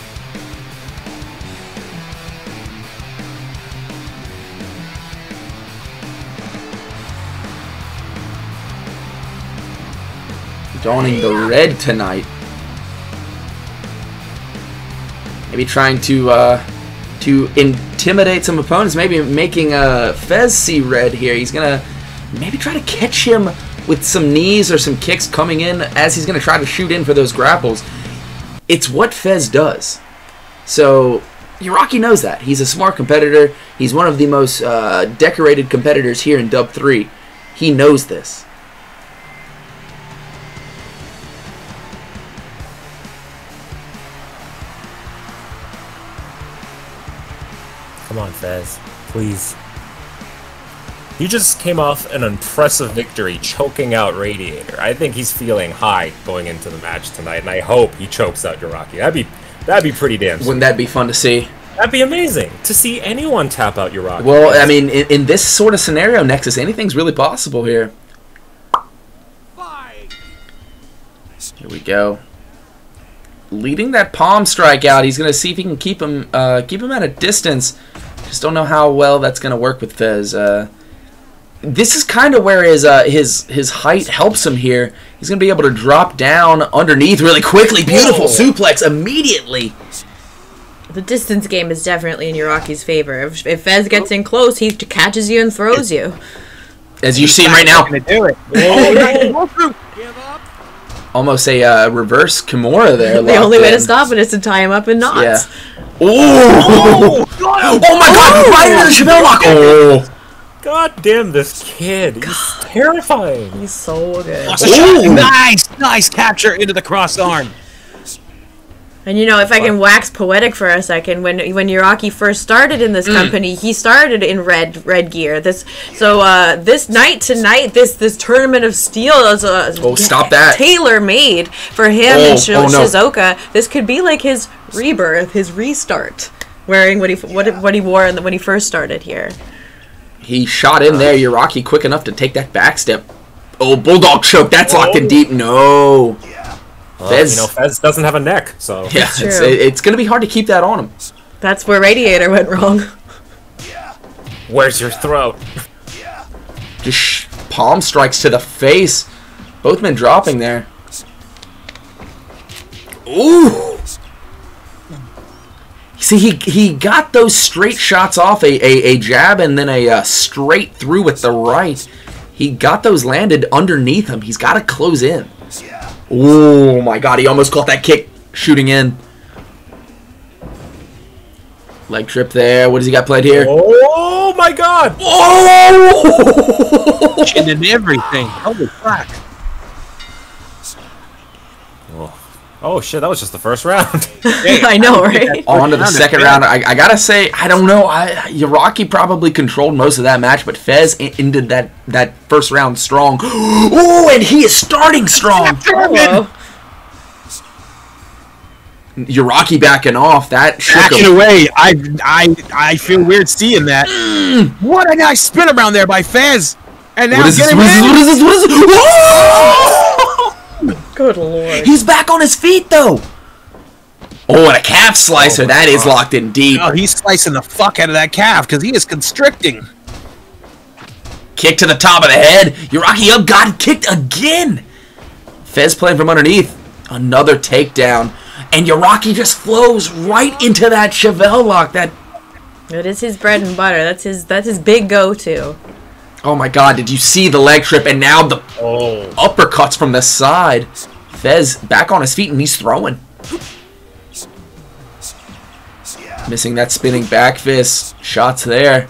Donning the red tonight. Maybe trying to intimidate some opponents, maybe making Fez see red here. He's gonna maybe try to catch him with some knees or some kicks coming in as he's gonna try to shoot in for those grapples. It's what Fez does. So Uraki knows that. He's a smart competitor. He's one of the most decorated competitors here in Dub 3. He knows this. Come on, Fez. Please. You just came off an impressive victory, choking out Radiator. I think he's feeling high going into the match tonight, and I hope he chokes out Uraki. That'd be pretty damn sweet. Wouldn't that be fun to see? That'd be amazing, to see anyone tap out Uraki. Well, I mean, in this sort of scenario, Nexus, anything's really possible here. Here we go. Leading that palm strike out, he's going to see if he can keep him at a distance. Just don't know how well that's going to work with Fez. This is kind of where his height helps him here. He's going to be able to drop down underneath really quickly. Beautiful suplex immediately. The distance game is definitely in Uraki's favor. If Fez gets in close, he catches you and throws you. As you see him right now. Do it. Almost a reverse Kimura there. The only way to stop it is to tie him up in knots. Yeah. Oh! Oh my God! Right into the Chappelle lock! Oh! God damn this kid! God. He's terrifying. He's so good. Oh, nice capture into the cross arm. And you know, if I can wax poetic for a second, when Uraki first started in this company, he started in red gear. This night tonight, this Tournament of Steel is tailor made for him and Shizuoka. This could be like his rebirth, his restart, wearing what he wore when he first started here. He shot in there, Uraki, quick enough to take that back step. Oh, bulldog choke! That's locked in deep. No. Yeah. Fez, Fez doesn't have a neck, so... Yeah, it's going to be hard to keep that on him. That's where Radiator went wrong. Yeah. Where's your throat? Yeah. Just palm strikes to the face. Both men dropping there. Ooh! See, he got those straight shots off, a jab and then a straight through with the right. He got those landed underneath him. He's got to close in. Oh my God, he almost caught that kick shooting in. Leg trip there. What does he got played here? Oh my God! Oh! Chin and everything. Holy fuck. Oh shit, that was just the first round. I know, right? On to the second round. I gotta say, I don't know. Uraki probably controlled most of that match, but Fez ended that first round strong. Oh, and he is starting strong. Uraki backing off. That shook him. Away. I feel weird seeing that. What a nice spin around there by Fez. And now what is this? Oh! Good Lord. He's back on his feet, though. Oh, and a calf slicer. That is locked in deep. Oh, he's slicing the fuck out of that calf because he is constricting. Kick to the top of the head. Uraki up, got kicked again. Fez playing from underneath. Another takedown. And Uraki just flows right into that Chevelle lock. That is his bread and butter. That's his big go-to. Oh my god, did you see the leg trip? And now the uppercuts from the side. Fez back on his feet and he's throwing. Missing that spinning back fist. Shots there.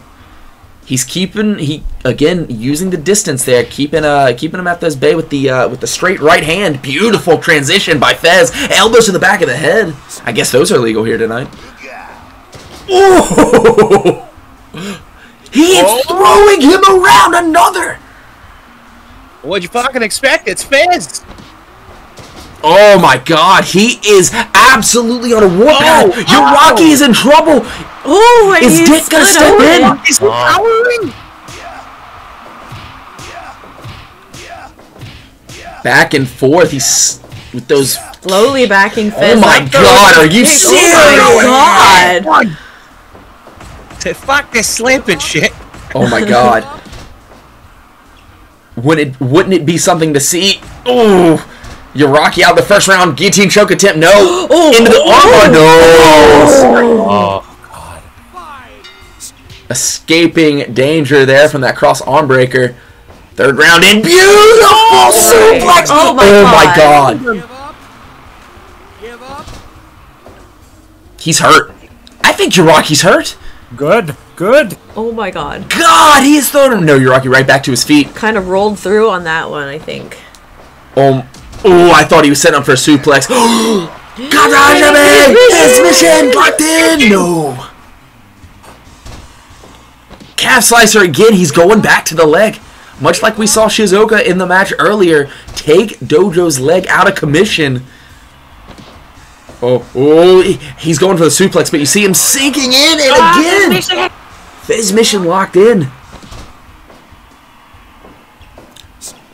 He's keeping, again, using the distance there, keeping him at this bay with the straight right hand. Beautiful transition by Fez. Elbows to the back of the head. I guess those are legal here tonight. Oh! He is throwing him around another! What'd you fucking expect? It's Fez! Oh my god, he is absolutely on a warpath. Uraki is in trouble. Oh, is Dick gonna step in? Is he powering? Back and forth. He's with those slowly backing Fez. Oh my god, are you serious? Oh my god. Fuck this slapping shit. Oh my god. Wouldn't it be something to see? Oh. Uraki out the first round, guillotine choke attempt, no! Into the armbar, no! Oh, God. Escaping danger there from that cross arm breaker. Third round in, beautiful suplex! Oh my God. Give up. He's hurt. I think Uraki's hurt. Good. Oh my God. God, he is throwing him. No, Uraki right back to his feet. Kind of rolled through on that one, I think. Oh, I thought he was setting up for a suplex. Katanami! His mission locked in! No! Calf slicer again. He's going back to the leg. Much like we saw Shizuoka in the match earlier, take Dojo's leg out of commission. Oh, he's going for the suplex, but you see him sinking in and again! His mission locked in.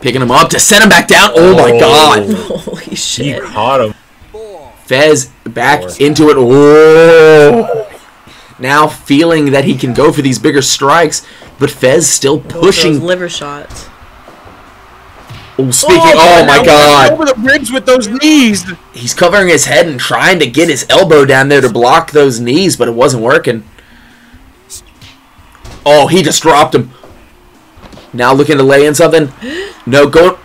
Picking him up to send him back down. Oh my god. Holy shit. He caught him. Fez back into it. Whoa. Now feeling that he can go for these bigger strikes, but Fez still pushing. Those liver shots. Oh my god. Over the bridge with those knees. He's covering his head and trying to get his elbow down there to block those knees, but it wasn't working. Oh, he just dropped him. Now looking to lay in something. No, go.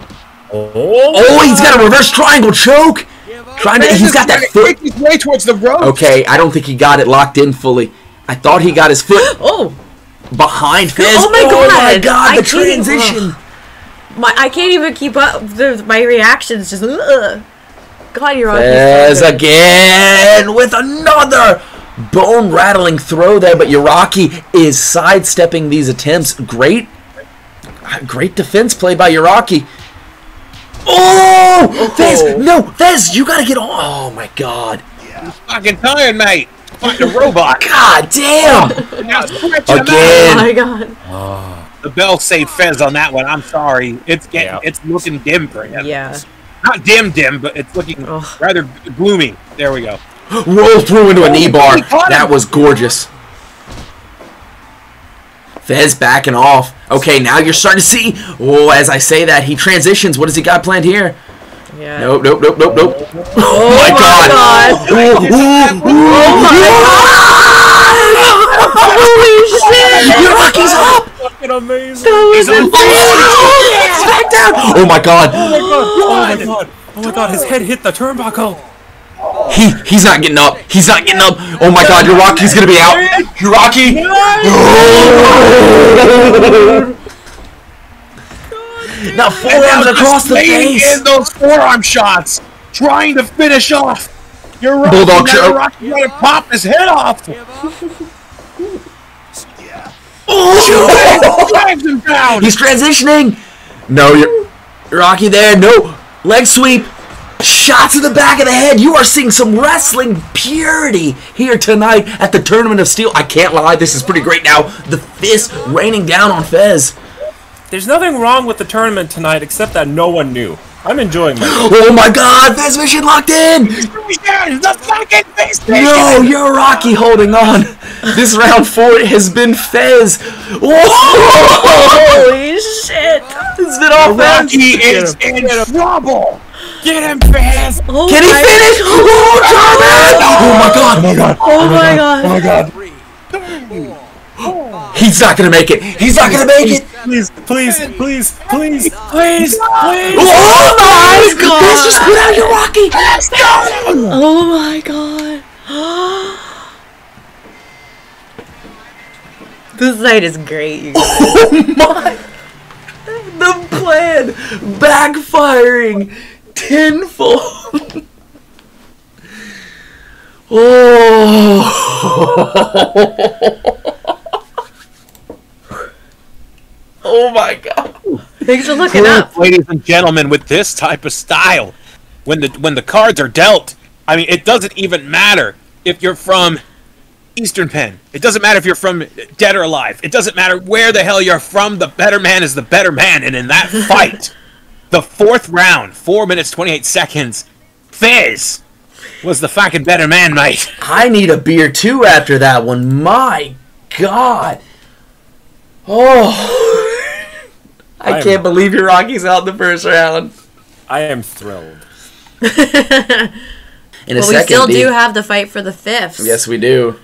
Oh, he's got a reverse triangle choke. He's got that foot. His way towards the rope. Okay, I don't think he got it locked in fully. I thought he got his foot. Behind Fez. Oh my god, the transition. I can't even keep up. My reaction's just. God, you're on. Fez again with another. Bone rattling throw there, but Uraki is sidestepping these attempts. Great defense play by Uraki. Oh! Fez! No! Fez, you gotta get on! Oh my god. I'm fucking tired, mate. Fucking robot. God damn! Again. Oh my god. The bell saved Fez on that one. I'm sorry. It's looking dim for him. Yeah. Not dim, but it's looking rather gloomy. There we go. Roll through into a knee bar. That was gorgeous. Fez backing off. Okay, now you're starting to see. Oh, as I say that, he transitions. What has he got planned here? Yeah. Nope. Oh my god. Oh my god. Holy shit. Uraki's up. Fucking amazing. That was amazing. Oh my god. Oh my god. His head hit the turnbuckle. He's not getting up. Oh my god, Uraki's gonna be out. Uraki! Now forearms across the face. Those forearm shots, trying to finish off. Uraki gonna pop his head off. Oh! He's transitioning. No, Uraki there. No leg sweep. Shot to the back of the head. You are seeing some wrestling purity here tonight at the Tournament of Steel. I can't lie, this is pretty great now. The fist raining down on Fez. There's nothing wrong with the tournament tonight except that no one knew. I'm enjoying my Oh my god, Fez mission locked in! He's the fucking face. No, Uraki holding on. This round 4 has been Fez. Whoa! Holy shit! It's been all Fez. He is in trouble. Get him, Fez. Oh, can he finish? Oh, my God! Oh my God! Oh my God! Oh my God! He's not gonna make it. He's not gonna make it. Please, please, please, please, please, please! Oh my God! Fez just put out Uraki. Oh my God! This night is great, you guys. Oh my! The plan backfiring tenfold. Oh! Oh my God! Thanks for looking up, ladies and gentlemen. With this type of style, when the cards are dealt, I mean, it doesn't even matter if you're from Eastern Penn. It doesn't matter if you're from dead or alive. It doesn't matter where the hell you're from. The better man is the better man. And in that fight, the 4th round, 4 minutes, 28 seconds, Fez was the fucking better man, mate. I need a beer too after that one. My God. Oh. I can't believe Uraki's out in the 1st round. I am thrilled. In a second, we still do have the fight for the 5th. Yes, we do.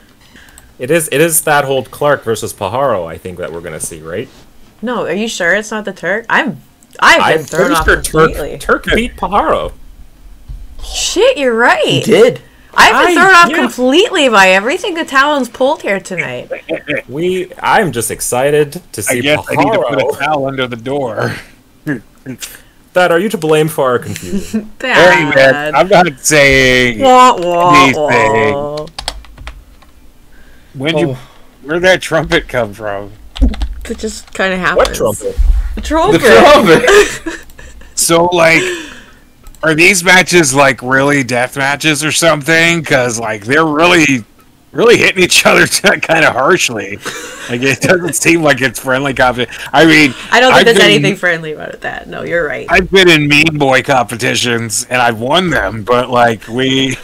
It is Thad Holt Clark versus Pajaro, I think, that we're gonna see, right? No, are you sure it's not the Turk? I've been thrown off completely. Turk beat Pajaro. Shit, you're right. He did. I've been thrown off completely by everything the Talon's pulled here tonight. I'm just excited to see. I guess Pajaro. I need to put a towel under the door. Thad, are you to blame for our confusion? Thad, I'm not saying anything. Where'd that trumpet come from? It just kind of happens. What trumpet? The trumpet. The trumpet. So, like, are these matches, like, really death matches or something? Because, like, they're really, really hitting each other kind of harshly. Like, it doesn't seem like it's friendly competition. I mean, I don't think there's anything friendly about that. No, you're right. I've been in mean boy competitions, and I've won them, but, like, are we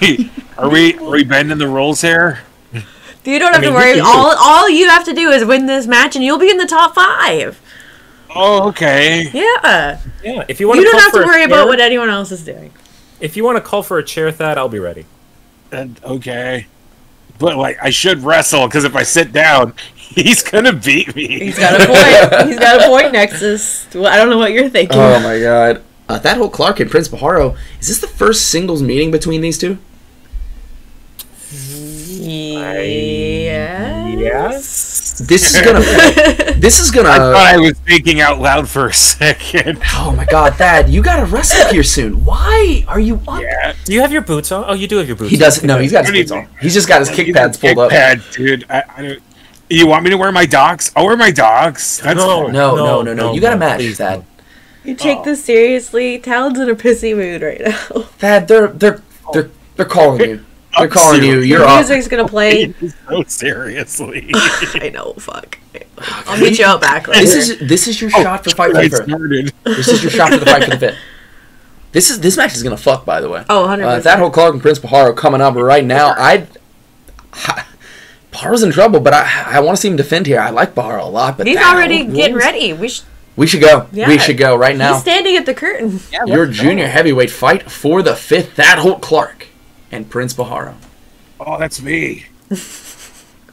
bending the rules here? You don't have to worry. All you have to do is win this match, and you'll be in the top 5. Oh, okay. Yeah. Yeah. If you want, you don't have to worry about what anyone else is doing. If you want to call for a chair, Thad, I'll be ready. Okay. But like, I should wrestle because if I sit down, he's gonna beat me. He's got a point. He's got a point, Nexus. Well, I don't know what you're thinking. Oh my God. Thad Holt Clark and Prince Pajaro. Is this the first singles meeting between these two? Yes. This is gonna. I thought I was thinking out loud for a second. Oh my God, Thad, you gotta wrestle here soon. Why are you up? Yeah. Do you have your boots on? Oh, you do have your boots on. He doesn't. No, he's got his boots on. He's just got his kick pads pulled up. Pad, dude. I don't. You want me to wear my dogs? I'll wear my dogs. That's no. You gotta match, Thad. You take this seriously. Talon's in a pissy mood right now. Thad, they're calling you. They're calling you. You're off. Music's gonna play. So seriously. I know. Fuck. I'll meet you out back later. This is your shot for Fight for the Fifth. This is your shot for the Fight for the Fifth. This match is gonna fuck. By the way. Oh, 100%. Thad Holt Clark and Prince Pajaro coming up right now. Pajaro's in trouble, but I want to see him defend here. I like Pajaro a lot, but he's already getting ready. We should go. Yeah. We should go right now. He's standing at the curtain. Yeah, your junior heavyweight fight for the 5th. Thad Holt Clark and Prince Pajaro. Oh, that's me.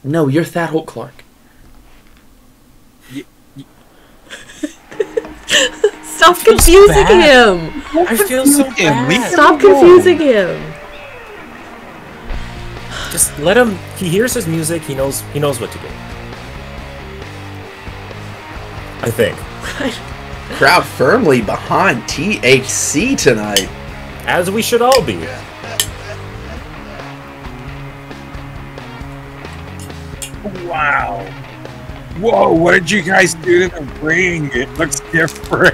No, you're Thad Holt Clark. Stop confusing him. I feel so bad. Stop confusing him. Just let him. He hears his music. He knows what to do. I think. Crowd firmly behind THC tonight, as we should all be. Wow. Whoa, what did you guys do to the ring? It looks different.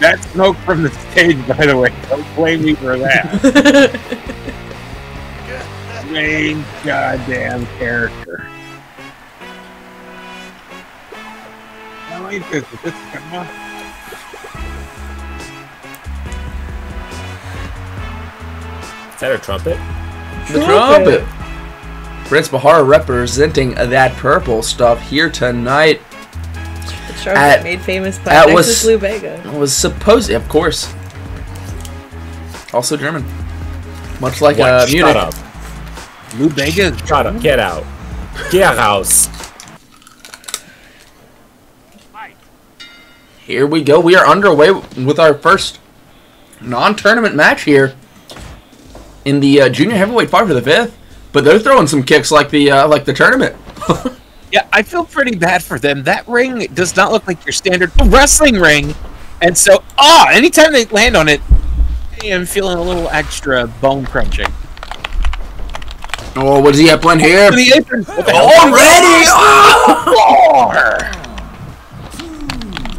that smoke from the stage, by the way. Don't blame me for that. Main goddamn character. I like this. This is come on. Is that a trumpet? The trumpet. Prince Pajaro representing that purple stuff here tonight. The trumpet made famous by Nexus Blue Vega. Was supposed, of course. Also German. Much like Munich. Shut up. Blue Vega? Shut up. Get out. Get out. Here we go. We are underway with our first non-tournament match here in the junior heavyweight fight for the fifth. But they're throwing some kicks like the tournament. Yeah, I feel pretty bad for them. That ring does not look like your standard wrestling ring, and so anytime they land on it, I'm feeling a little extra bone crunching. Oh, what does he have planned here? Already! Oh!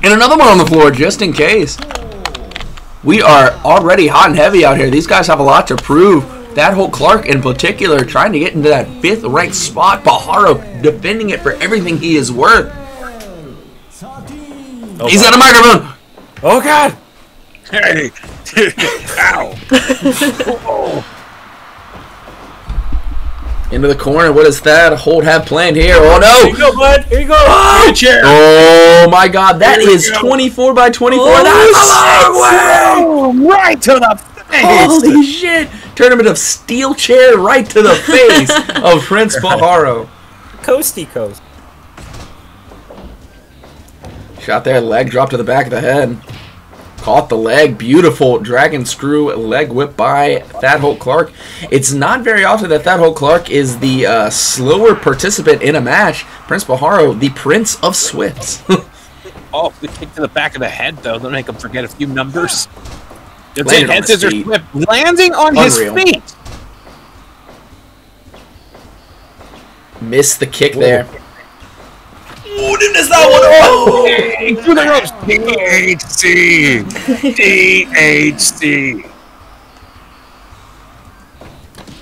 And another one on the floor, just in case. We are already hot and heavy out here. These guys have a lot to prove. Thad Holt Clark, in particular, trying to get into that fifth-ranked spot. Pajaro defending it for everything he is worth. Oh, he's got a microphone. Oh, God. Hey. Ow. Oh. Into the corner. What does Thad Holt have planned here? Oh, no. Here you go, bud. Here you go. Oh, oh my God. That is 24 by 24. Oh, that's a long way. Right to the face. Holy shit. Tournament of Steel Chair right to the face of Prince Pajaro. Coasty coast. Shot there. Leg drop to the back of the head. Caught the leg. Beautiful dragon screw leg whip by Thad Holt Clark. It's not very often that Thad Holt Clark is the slower participant in a match. Prince Pajaro, the Prince of Swifts. Oh, the kick to the back of the head, though. That'll make him forget a few numbers. It's a head scissors flip. Landing on his feet. Missed the kick there. Oh, didn't miss that one. Oh! Through the ropes. DHC. DHC.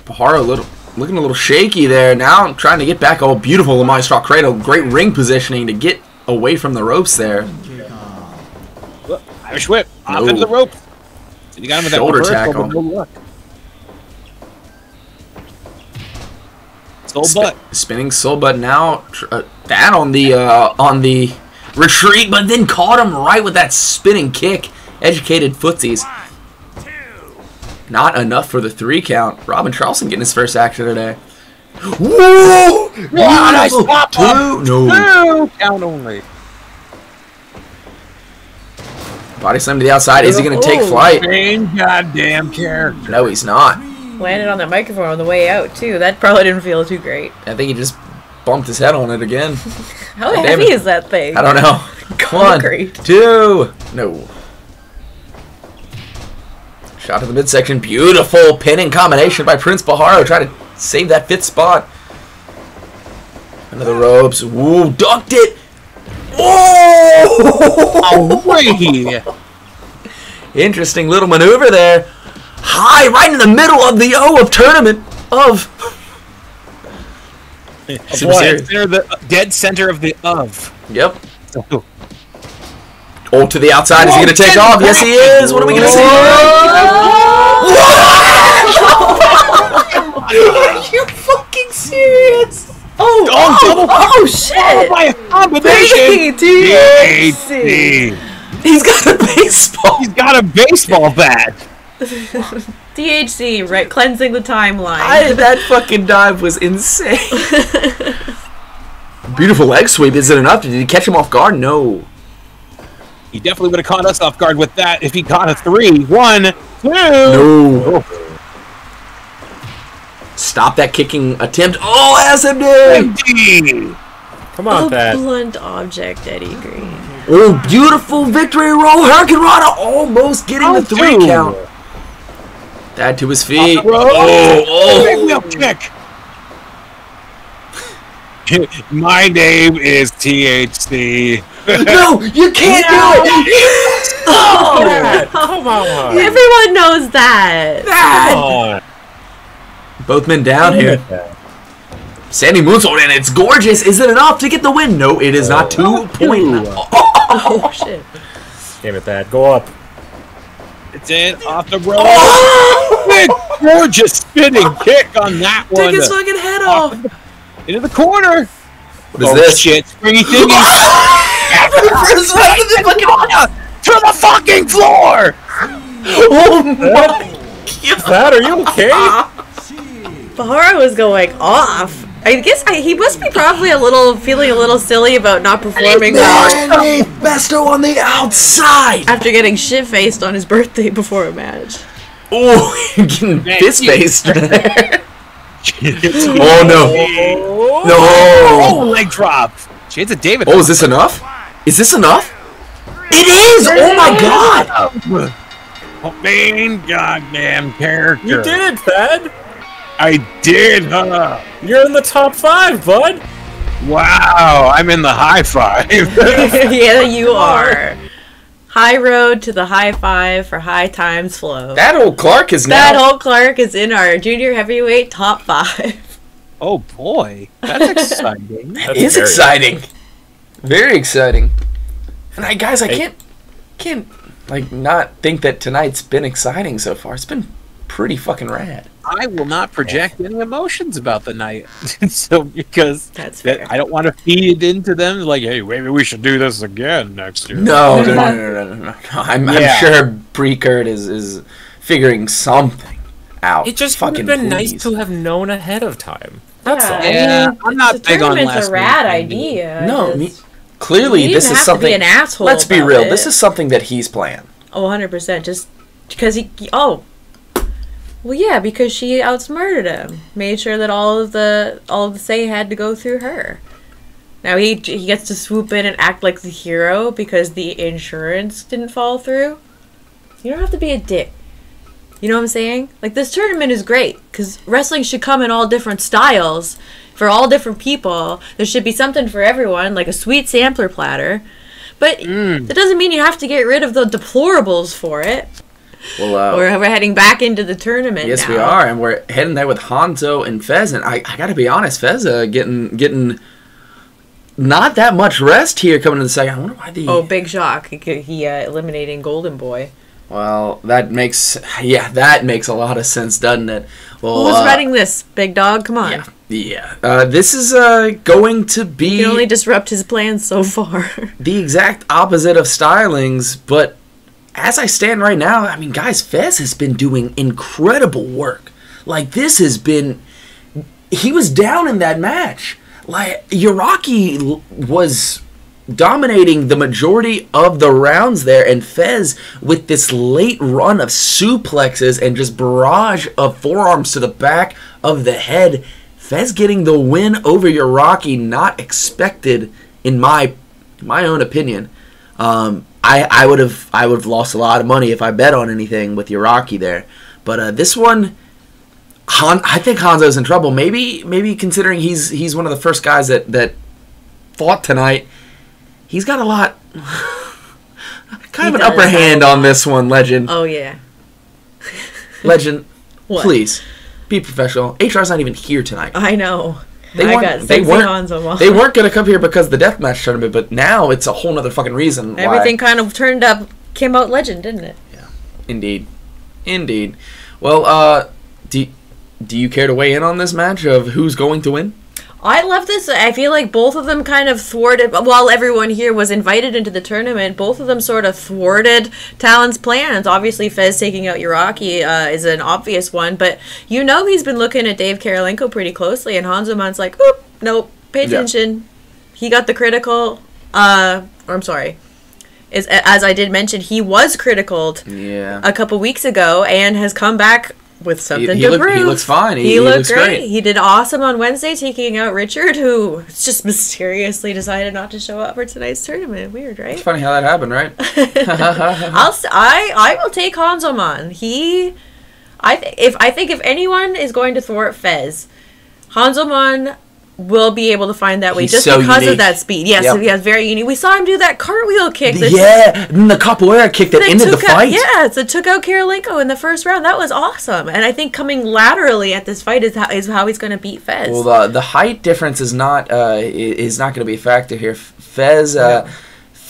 Pajaro looking a little shaky there. Now I'm trying to get back. Oh, beautiful Lamai Stock Cradle. Great ring positioning to get away from the ropes there. Irish whip. Off into the rope. You got him with that shoulder tackle. No luck. Soul butt. Spinning soul butt now. That on the retreat, but then caught him right with that spinning kick. Educated footsies. Not enough for the 3 count. Robin Charleston getting his first action today. Whoa! Wow, nice pop up. No. 2 count only. Body slam to the outside. Is he going to take flight? Same goddamn character. No, he's not. Landed on that microphone on the way out, too. That probably didn't feel too great. I think he just bumped his head on it again. How heavy is that thing? I don't know. Concrete. 1, 2. No. Shot to the midsection. Beautiful pinning combination by Prince Pajaro. Trying to save that 5th spot. Under the ropes. Woo, ducked it. Oh! Away. Interesting little maneuver there. High, right in the middle of the O of tournament of. The dead center of the of. Yep. Oh, to the outside. Is he going to take off? Yes, he is. What are we going to see? Are you fucking serious? Oh, shit! Oh, my combination! DHC! He's got a baseball! He's got a baseball bat! DHC, right, cleansing the timeline. That fucking dive was insane. Beautiful leg sweep, is it enough? Did he catch him off guard? No. He definitely would have caught us off guard with that if he caught a 3, 1, 2! No. Oh. Stop that kicking attempt. Oh, SMD! Come on, Thad. Blunt object, Eddie Green. Oh, beautiful victory roll. Hurricane Rana almost getting the 3 count. Thad to his feet. My name is THC. No, you can't do it. Oh, come on. Everyone knows that. Come on. Both men down here. Yeah. Sandy Moonsault, and it's gorgeous. Is it enough to get the win? No, it is not. 2 point. Oh, shit. Damn it, Thad. Go up. It's in, off the rope. Oh! Big, gorgeous spinning kick on that one. Take his fucking head off. Into the corner. What is this? Shit. Springy thingy. To the fucking floor. Oh my God. Thad, are you okay? Pajaro is going off. I guess he must be probably feeling a little silly about not performing. Danny Besto on the outside after getting shit faced on his birthday before a match. Oh, getting fist faced. Oh no! No! Oh, leg drop. Shades of David. Oh, is this enough? Is this enough? It is! Oh my God! Oh, main goddamn character. You did it, Thad. I did, huh? You're in the top 5, bud. Wow, I'm in the high 5. Yeah, you are. High road to the high 5 for high times flow. Thad Holt Clark is now. Thad Holt Clark is in our junior heavyweight top 5. Oh boy, that's exciting. That is exciting. Very exciting. And guys, I can't like not think that tonight's been exciting so far. It's been pretty fucking rad. I will not project any emotions about the night, so because I don't want to feed into them. Like, hey, maybe we should do this again next year. No, no, no, no, no, no, no. I'm sure Brie Kurt is figuring something out. It just would have been nice to have known ahead of time. That's all. Yeah, I mean, I'm not big on last. It's a rad idea. No, clearly this is something. An asshole. Let's be real. This is something that he's planned. Oh, 100%. Just because he. Oh. Well, yeah, because she outsmarted him, made sure that all of the say had to go through her. Now he gets to swoop in and act like the hero because the insurance didn't fall through. You don't have to be a dick. You know what I'm saying? Like, this tournament is great because wrestling should come in all different styles for all different people. There should be something for everyone, like a sweet sampler platter. But that doesn't mean you have to get rid of the deplorables for it. Well, we're heading back into the tournament. Yes, now. We are, and we're heading there with Hanzo and Fez. And I got to be honest, Fez getting not that much rest here coming in the second. I wonder why the big shock he eliminating Golden Boy. Well, that makes a lot of sense, doesn't it? Well, who's running this, big dog? Come on. Yeah. This is going to be. You can only disrupt his plans so far. The exact opposite of stylings, but. As I stand right now, I mean, guys, Fez has been doing incredible work. Like, this has been... He was down in that match. Like, Uraki was dominating the majority of the rounds there, and Fez, with this late run of suplexes and just barrage of forearms to the back of the head, Fez getting the win over Uraki, not expected, in my own opinion. I would have lost a lot of money if I bet on anything with Uraki there, but this one, I think Hanzo's in trouble. Maybe considering he's one of the first guys that fought tonight, he's got a lot, kind of an upper hand on this one, Legend. Oh yeah, Legend, please be professional. HR's not even here tonight. I know. They weren't going to come here because of the deathmatch tournament, but now it's a whole other fucking reason. Everything kind of turned up, came out Legend, didn't it? Yeah, indeed, indeed. Well, do you care to weigh in on this match of who's going to win? I love this. I feel like both of them kind of thwarted. While everyone here was invited into the tournament, both of them sort of thwarted Talon's plans. Obviously, Fez taking out Uraki is an obvious one, but you know he's been looking at Dave Kirilenko pretty closely, and Hanzo Mon's like, oop, nope, pay attention. Yeah. He got the critical. Or I'm sorry. As I did mention, he was criticaled a couple weeks ago and has come back with something to prove. He looks fine. He looks great. He did awesome on Wednesday, taking out Richard, who just mysteriously decided not to show up for tonight's tournament. Weird, right? It's funny how that happened, right? I will take Hanzo Mon. I think if anyone is going to thwart Fez, Hanzo Mon will be able to find that way just because of that speed. Yes, he has very unique. We saw him do that cartwheel kick. The capoeira kick that ended the fight. So took out Kirilenko in the first round. That was awesome. And I think coming laterally at this fight is how he's going to beat Fez. Well, the height difference is not going to be a factor here. Fez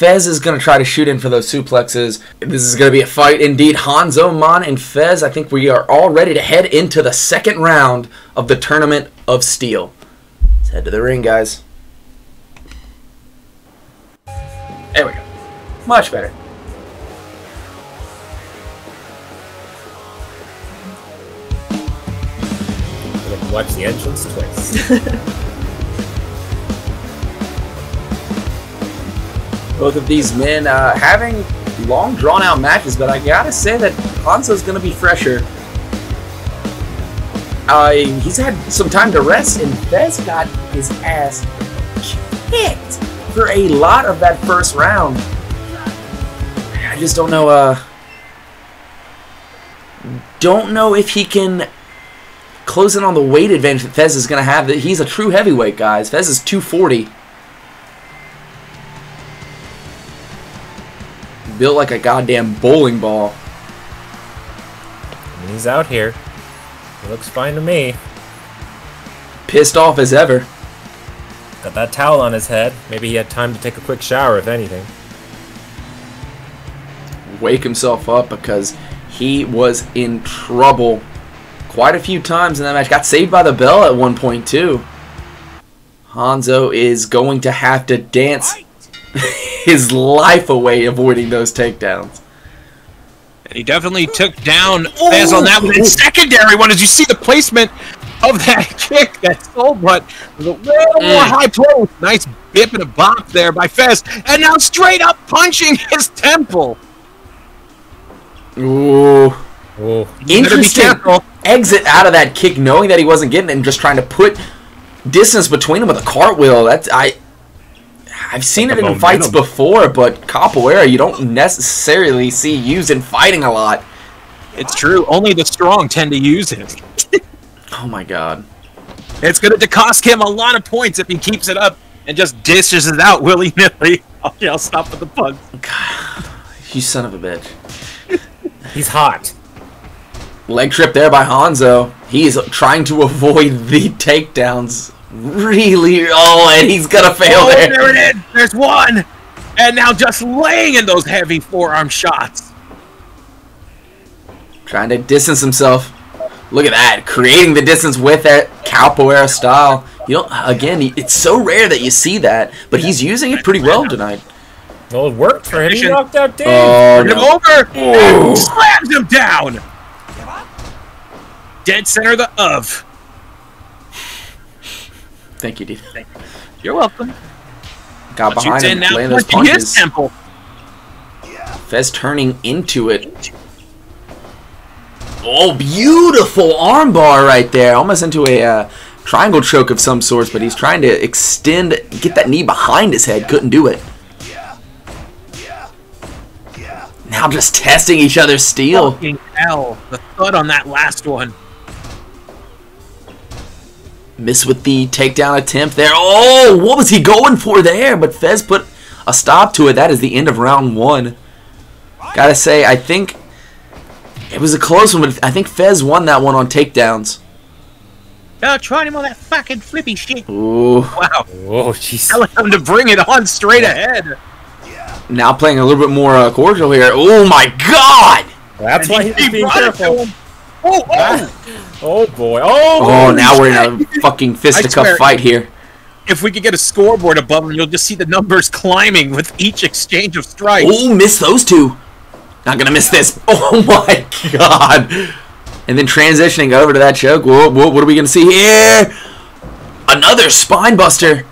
Fez is going to try to shoot in for those suplexes. This is going to be a fight indeed. Hanzo Mon and Fez, I think we are all ready to head into the second round of the Tournament of Steel. Let's head to the ring, guys. There we go. Much better. I'm going to watch the entrance twice. Both of these men having long, drawn-out matches, but I gotta say that Hanzo's gonna be fresher. He's had some time to rest, and Fez got his ass kicked for a lot of that first round. I just don't know if he can close in on the weight advantage that Fez is gonna have. He's a true heavyweight, guys. Fez is 240. Built like a goddamn bowling ball. He's out here. He looks fine to me. Pissed off as ever. Got that towel on his head. Maybe he had time to take a quick shower, if anything. Wake himself up because he was in trouble quite a few times in that match. Got saved by the bell at one point, too. Hanzo is going to have to dance his life away avoiding those takedowns. And he definitely took down Fez on that one. And secondary one, as you see the placement of that kick, that soul butt was a little more high post. Nice bip and a bop there by Fez. And now straight up punching his temple. Ooh. Ooh. Interesting exit out of that kick, knowing that he wasn't getting it and just trying to put distance between him with a cartwheel. I've seen it in fights before, but capoeira you don't necessarily see used in fighting a lot. It's true. Only the strong tend to use it. Oh my god. It's going to cost him a lot of points if he keeps it up and just dishes it out willy-nilly. I'll stop with the punch. God, you son of a bitch. He's hot. Leg trip there by Hanzo. He is trying to avoid the takedowns. Really? Oh, and he's gonna fail there. There it is. There's one. And now just laying in those heavy forearm shots. Trying to distance himself. Look at that. Creating the distance with that capoeira style. You don't, again, it's so rare that you see that, but he's using it pretty well tonight. Well, it worked for him. He knocked out Dave. Turned him over. And slams him down. Dead center of the of. Thank you, dude. You're welcome. Got behind him, laying those punches. Yeah. Fez turning into it. Oh, beautiful armbar right there. Almost into a triangle choke of some sorts, but he's trying to extend, get that knee behind his head. Couldn't do it. Now just testing each other's steel. Fucking hell, the thud on that last one. Miss with the takedown attempt there. Oh, what was he going for there? But Fez put a stop to it. That is the end of round one. Gotta say, I think it was a close one, but I think Fez won that one on takedowns. Oh, trying him on that fucking flippy shit. Ooh. Wow. Oh, jeez. Telling him to bring it on straight ahead. Yeah. Now playing a little bit more cordial here. Oh, my God. That's why he's being careful. Oh, oh. Oh boy. Oh, oh, now we're in a fucking fisticuff fight here. If we could get a scoreboard above him, you'll just see the numbers climbing with each exchange of strikes. Oh, miss those two. Not gonna miss this. Oh my god. And then transitioning over to that choke. What are we gonna see here? Another spine buster.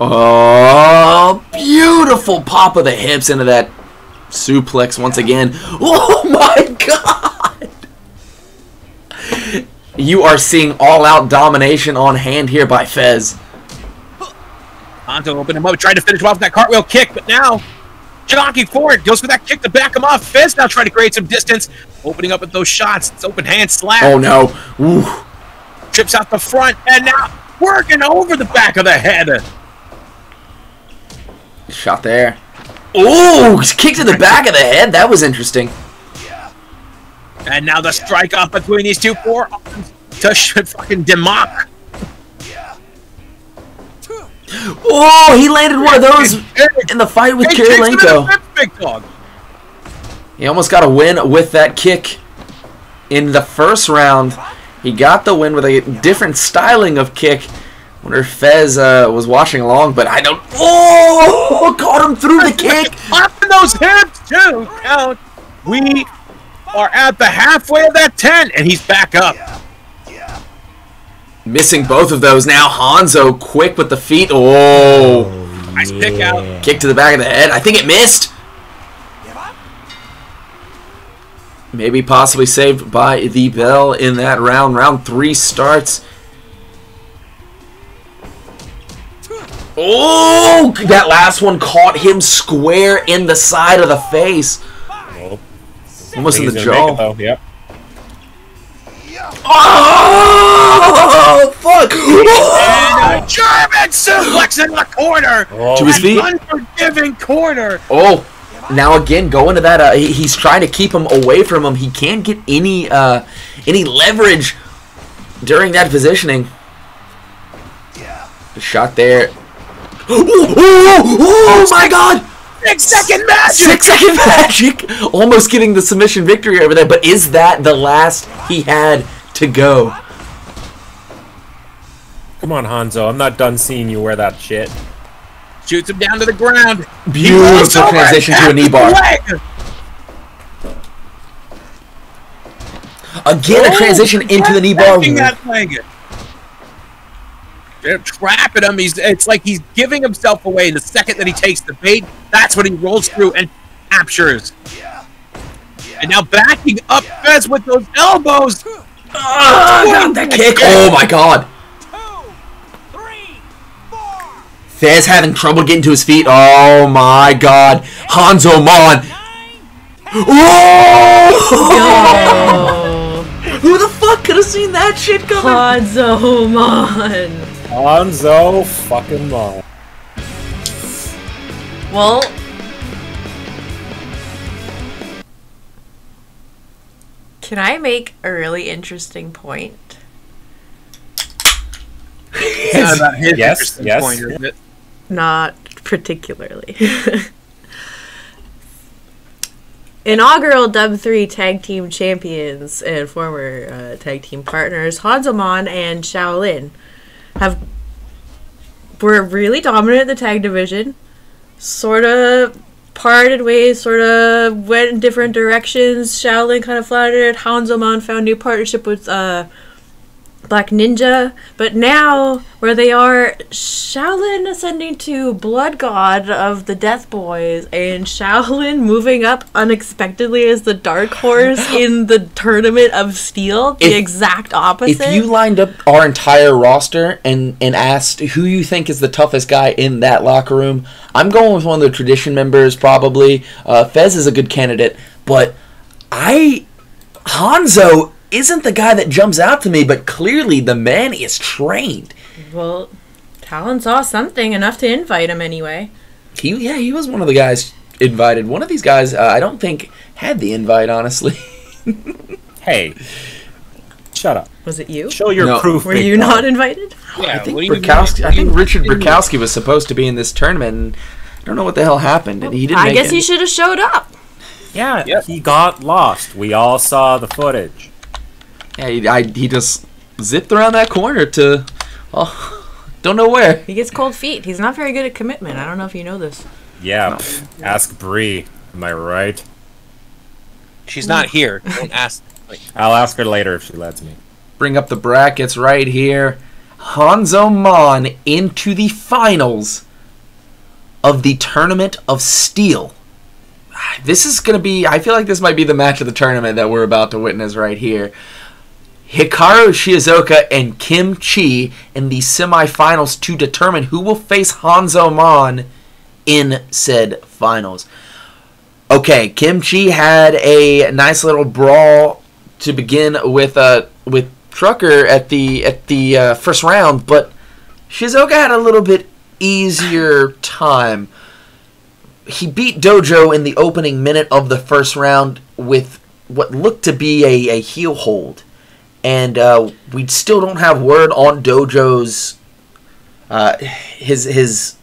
Oh, beautiful pop of the hips into that suplex once again. Oh my god. You are seeing all-out domination on hand here by Fez. Hanzo opened him up, tried to finish off that cartwheel kick, but now jockey forward goes for that kick to back him off. Fez now trying to create some distance, opening up with those shots. It's open hand slap. Oh no! Ooh. Trips out the front, and now working over the back of the head. Shot there. Ooh, kick to the back of the head. That was interesting. And now the strike off between these two forearms to fucking Demock. Whoa, he landed one of those in the fight with Kirilenko. He almost got a win with that kick in the first round. He got the win with a different styling of kick. I wonder if Fez was watching along, but I don't... Oh! Caught him through the kick! Popping those hips, too! Now we are at the halfway of that 10, and he's back up. Yeah. Missing both of those. Now Hanzo quick with the feet. Oh! Nice pick out. Kick to the back of the head. I think it missed. Maybe possibly saved by the bell in that round. Round 3 starts... Oh, that last one caught him square in the side of the face. Almost in the jaw. Yep. Oh, fuck. And a German suplex in the corner. To his feet. Unforgiving corner. Oh, now again, going to that. He's trying to keep him away from him. He can't get any leverage during that positioning. Yeah. The shot there. Oh my god! 6 second magic! 6 second magic! Almost getting the submission victory over there, but is that the last he had to go? Come on, Hanzo, I'm not done seeing you wear that shit. Shoots him down to the ground. Beautiful transition to a knee bar. Again, a transition into the knee bar. They're trapping him. It's like he's giving himself away. The second that he takes the bait, that's when he rolls through and captures. And now backing up Fez with those elbows. Got that kick. Oh, my God. 2, 3, 4. Fez having trouble getting to his feet. Oh, my God. Hanzo Mon. 9, 10. Oh! Who the fuck could have seen that shit coming? Hanzo Mon. Hanzo fucking Mon. Well, can I make a really interesting point? Yes, about his interesting point, isn't it? Not particularly. Inaugural Dub 3 Tag Team Champions and former tag team partners Hanzo Mon and Shaolin were really dominant in the tag division, sort of parted ways, sort of went in different directions. Shaolin kind of floundered. Hanzo Mon found new partnership with Black Ninja, but now where they are, Shaolin ascending to Blood God of the Death Boys, and Shaolin moving up unexpectedly as the dark horse in the Tournament of Steel, the exact opposite. If you lined up our entire roster and asked who you think is the toughest guy in that locker room, I'm going with one of the tradition members probably. Fez is a good candidate, but Hanzo isn't the guy that jumps out to me, but clearly the man is trained. Well, Talon saw something enough to invite him anyway. He was one of the guys invited. One of these guys, I don't think, had the invite, honestly. Hey, shut up. Was it you? Show your proof. Were you not invited? Yeah, I think Richard Bukowski was supposed to be in this tournament, and I don't know what the hell happened, and he didn't make it. I guess he should have showed up. Yeah, he got lost. We all saw the footage. Yeah, he just zipped around that corner to, don't know where. He gets cold feet. He's not very good at commitment. I don't know if you know this. Yeah, no. Ask Brie. Am I right? She's not here. Don't ask. I'll ask her later if she lets me. Bring up the brackets right here. Hanzo Mon into the finals of the Tournament of Steel. This is going to be, I feel like this might be the match of the tournament that we're about to witness right here. Hikaru Shizuoka and Kim Chi in the semifinals to determine who will face Hanzo Mon in said finals. Okay, Kim Chi had a nice little brawl to begin with Trucker at the first round, but Shizuoka had a little bit easier time. He beat Dojo in the opening minute of the first round with what looked to be a heel hold. And we still don't have word on Dojo's His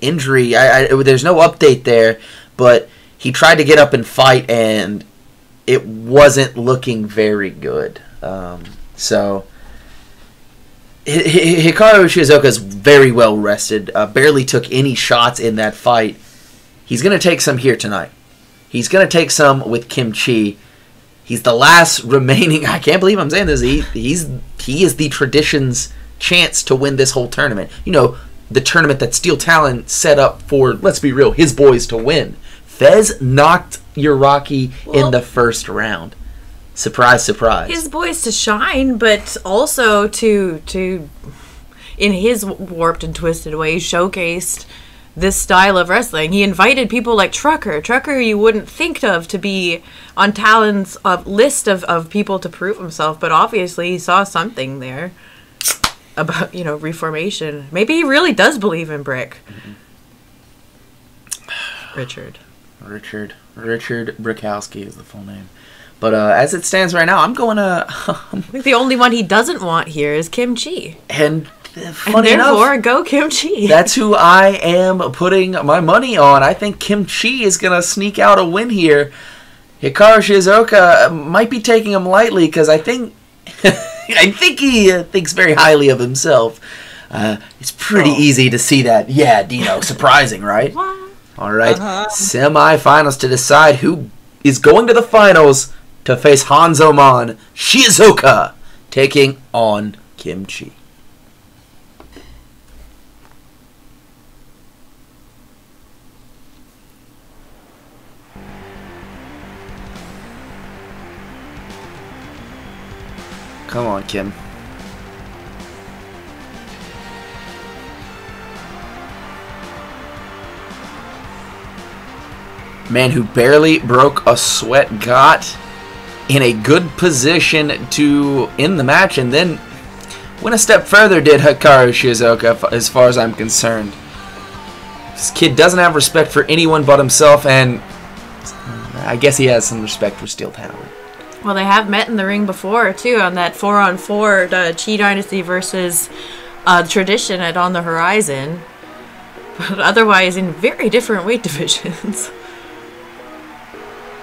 injury, there's no update there, but he tried to get up and fight, and it wasn't looking very good. So Hikaru Shizuoka is very well rested, barely took any shots in that fight. He's going to take some here tonight. He's going to take some with Kim Chi. He's the last remaining... I can't believe I'm saying this. He is the Tradition's chance to win this whole tournament. You know, the tournament that Steel Talon set up for, let's be real, his boys to win. Fez knocked Uraki in the first round. Surprise, surprise. His boys to shine, but also to in his warped and twisted way, showcased this style of wrestling. He invited people like Trucker, you wouldn't think of to be on Talon's list of people to prove himself, but obviously he saw something there about, you know, reformation. Maybe he really does believe in Brick. Mm-hmm. Richard Bukowski is the full name. But as it stands right now, I'm going to... I think the only one he doesn't want here is Kim Chi. And funny enough, therefore, go Kim Chi. That's who I am putting my money on. I think Kim Chi is going to sneak out a win here. Hikaru Shizuoka might be taking him lightly because I think he thinks very highly of himself. It's pretty easy to see that. Yeah, Dino, surprising, right? All right, semi-finals to decide who is going to the finals to face Hanzo Mon. Shizuoka taking on Kim Chi. Come on, Kim. Man who barely broke a sweat got in a good position to end the match and then went a step further, did Hikaru Shizuoka, as far as I'm concerned. This kid doesn't have respect for anyone but himself, and I guess he has some respect for Steel Talon. Well, they have met in the ring before, too, on that 4-on-4 Chi Dynasty versus Tradition at On the Horizon. But otherwise, in very different weight divisions.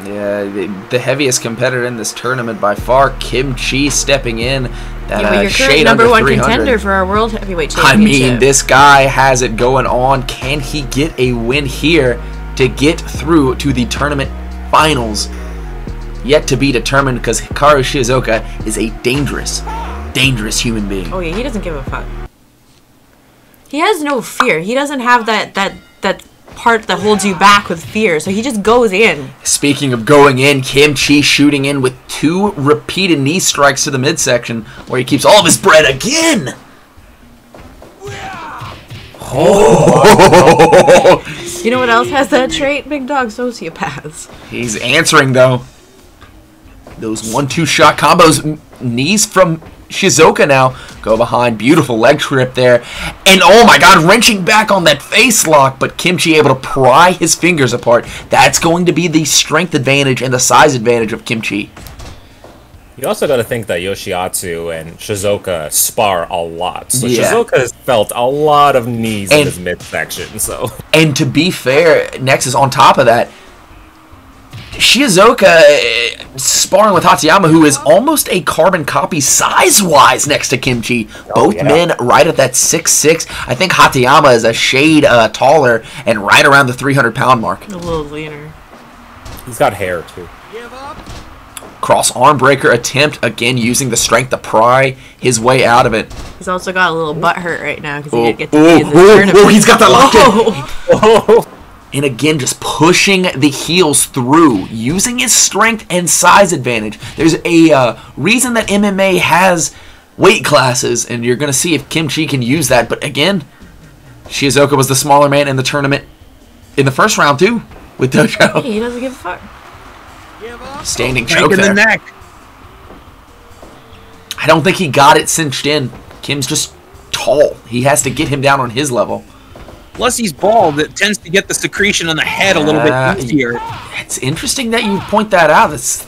Yeah, the heaviest competitor in this tournament by far, Kim Chi, stepping in. That, yeah, your current number one contender for our World Heavyweight Championship. I mean, this guy has it going on. Can he get a win here to get through to the tournament finals? Yet to be determined, because Hikaru Shizuoka is a dangerous, dangerous human being. Oh yeah, he doesn't give a fuck. He has no fear. He doesn't have that part that holds you back with fear, so he just goes in. Speaking of going in, Kim Chi shooting in with 2 repeated knee strikes to the midsection, where he keeps all of his bread again! Oh! You know what else has that trait? Big dog sociopaths. He's answering, though. Those 1-2 shot combos, knees from Shizuoka now. Go behind, beautiful leg trip there. And oh my god, wrenching back on that face lock, but Kim Chi able to pry his fingers apart. That's going to be the strength advantage and the size advantage of Kim Chi. You also got to think that Yoshiyasu and Shizuoka spar a lot. So yeah. Shizuoka has felt a lot of knees in his midsection. So. And to be fair, Nexus on top of that, Shizuoka sparring with Hatayama, who is almost a carbon copy size-wise next to Kim Chi. Both men right at that 6'6". I think Hatayama is a shade taller and right around the 300-pound mark. A little leaner. He's got hair, too. Cross-arm breaker attempt, again using the strength to pry his way out of it. He's also got a little butt hurt right now because he didn't get to be in the tournament. Oh, he's got that locked in. Oh. And again, just pushing the heels through, using his strength and size advantage. There's a reason that MMA has weight classes, and you're going to see if Kim Chi can use that. But again, Shizuoka was the smaller man in the tournament in the first round, too, with Dojo. He doesn't give a fuck. Standing choke there. In the neck. I don't think he got it cinched in. Kim's just tall. He has to get him down on his level. Plus, he's bald. It tends to get the secretion on the head a little bit easier. It's interesting that you point that out. It's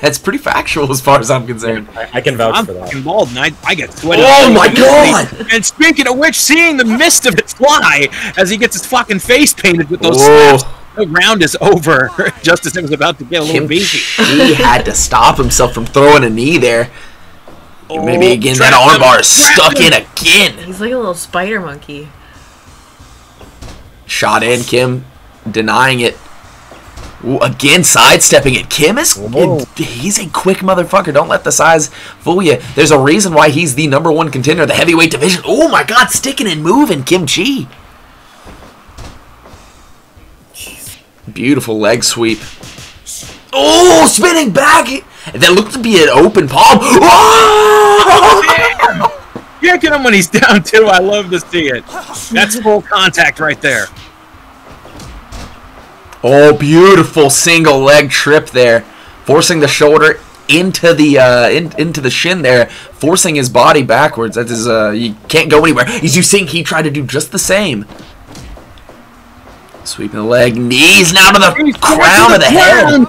That's pretty factual as far as I'm concerned. I can vouch for that. I'm bald and I get sweaty. Oh my god! And speaking of which, seeing the mist of it fly as he gets his fucking face painted with those slaps. The round is over. Just as it was about to get a little beefy. He had to stop himself from throwing a knee there. Oh, maybe again, that armbar is stuck in again. He's like a little spider monkey. Shot in, Kim denying it. Ooh, again, sidestepping it. Kim is he's a quick motherfucker. Don't let the size fool you. There's a reason why he's the #1 contender of the heavyweight division. Oh my god, sticking and moving, Kim Chi. Beautiful leg sweep. Oh, spinning back. That looked to be an open palm. Oh! Yeah, get him when he's down too. I love to see it. That's full contact right there. Oh, beautiful single leg trip there, forcing the shoulder into the into the shin there, forcing his body backwards. That is you can't go anywhere. As you think he tried to do just the same. Sweeping the leg, knees now to the crown of the head.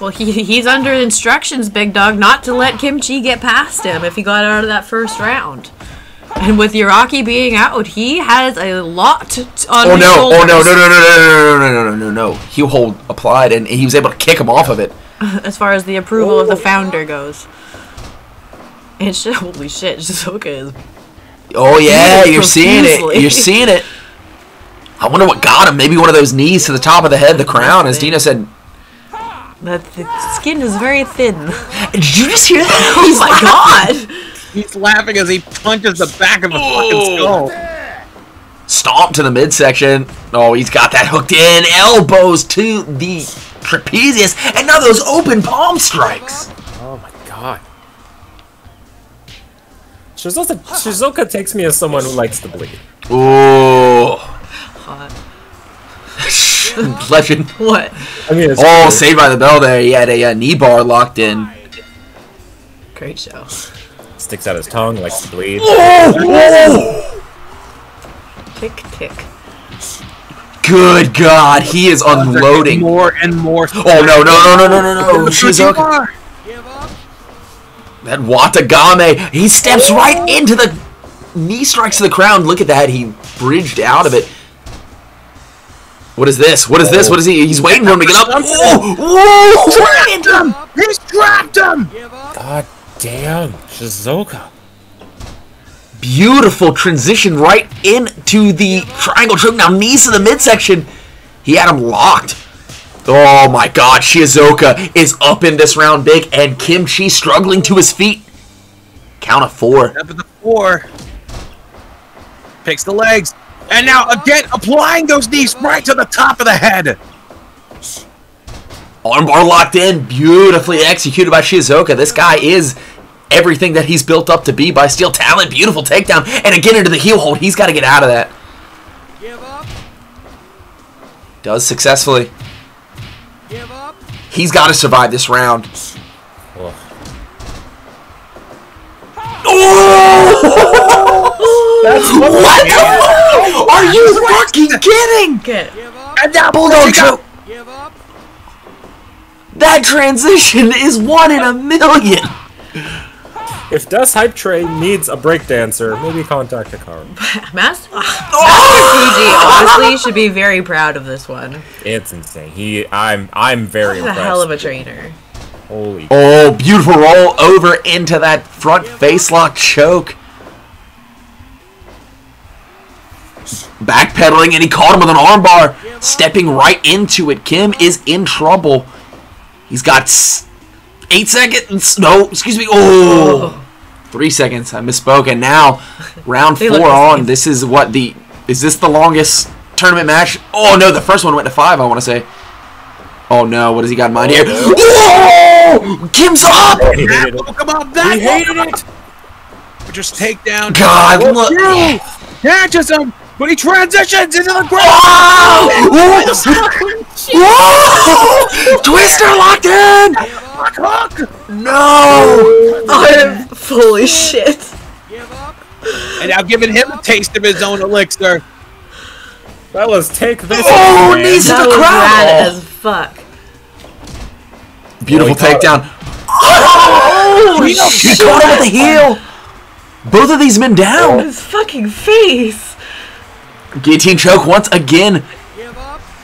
Well, he's under instructions, big dog, not to let Kim Chi get past him if he got out of that first round. And with Uraki being out, he has a lot on his shoulders. Oh, no, no. He hold applied, and he was able to kick him off of it. As far as the approval of the founder goes. And shit, holy shit, Shizuoka is... Oh, yeah, you're seeing it. You're seeing it. I wonder what got him. Maybe one of those knees to the top of the head, the crown, as Dino said. That the skin is very thin. Did you just hear that? Oh my god! He's laughing as he punches the back of a fucking skull. Stomp to the midsection. Oh, he's got that hooked in. Elbows to the trapezius. And now those open palm strikes. Oh my god. Shizuoka takes me as someone who likes to bleed. Ooh. Hot. Legend. What? I mean, oh, crazy. Saved by the Bell there. He had a knee bar locked in. Great show. Sticks out his tongue, likes to bleed. Tick, tick. Good god, he is unloading. More and more. Oh no, no. Shizuoka. That Watagame, he steps right into the knee strikes to the crown. Look at that, he bridged out of it. What is this? What is this? What is he? He's waiting for him to get up. He's trapped him! He's trapped him! God. Damn, Shizuoka. Beautiful transition right into the triangle choke. Now knees to the midsection. He had him locked. Oh my god, Shizuoka is up in this round big, and Kim Chi struggling to his feet. Count of four. Up at the four. Picks the legs. And now again, applying those knees right to the top of the head. Armbar locked in, beautifully executed by Shizuoka. This guy is everything that he's built up to be by Steel Talon. Beautiful takedown, and again into the heel hold. He's got to get out of that. Give up. Does successfully. Give up. He's got to survive this round. Oh! That's what? Are you fucking kidding? Give up. And that bulldog choke. Give up. That transition is 1 in a million. If Das Hype Train needs a breakdancer, maybe contact Hikaru. Master Fuji honestly should be very proud of this one. It's insane. I'm very impressed. He's a hell of a trainer. Holy. Oh, beautiful roll over into that front face lock choke. Backpedaling, and he caught him with an armbar. Stepping right into it. Kim is in trouble. He's got 8 seconds. No, excuse me. Oh, 3 seconds. I misspoke. And now, round four on. This is what the... Is this the longest tournament match? Oh, no. The first one went to 5, I want to say. Oh, no. What has he got in mind here? Whoa! Kim's up! He hated it. Just take down. God, look. Yeah, just but he transitions into the ground. Oh! Whoa! Twister locked in! No! I'm full of shit. And now giving him a taste of his own elixir. Fellas, take this. Oh, knees to the crowd! That was rad as fuck. Beautiful takedown. Oh, she caught him with the heel. Both of these men down. Oh, his fucking face. Guillotine choke once again.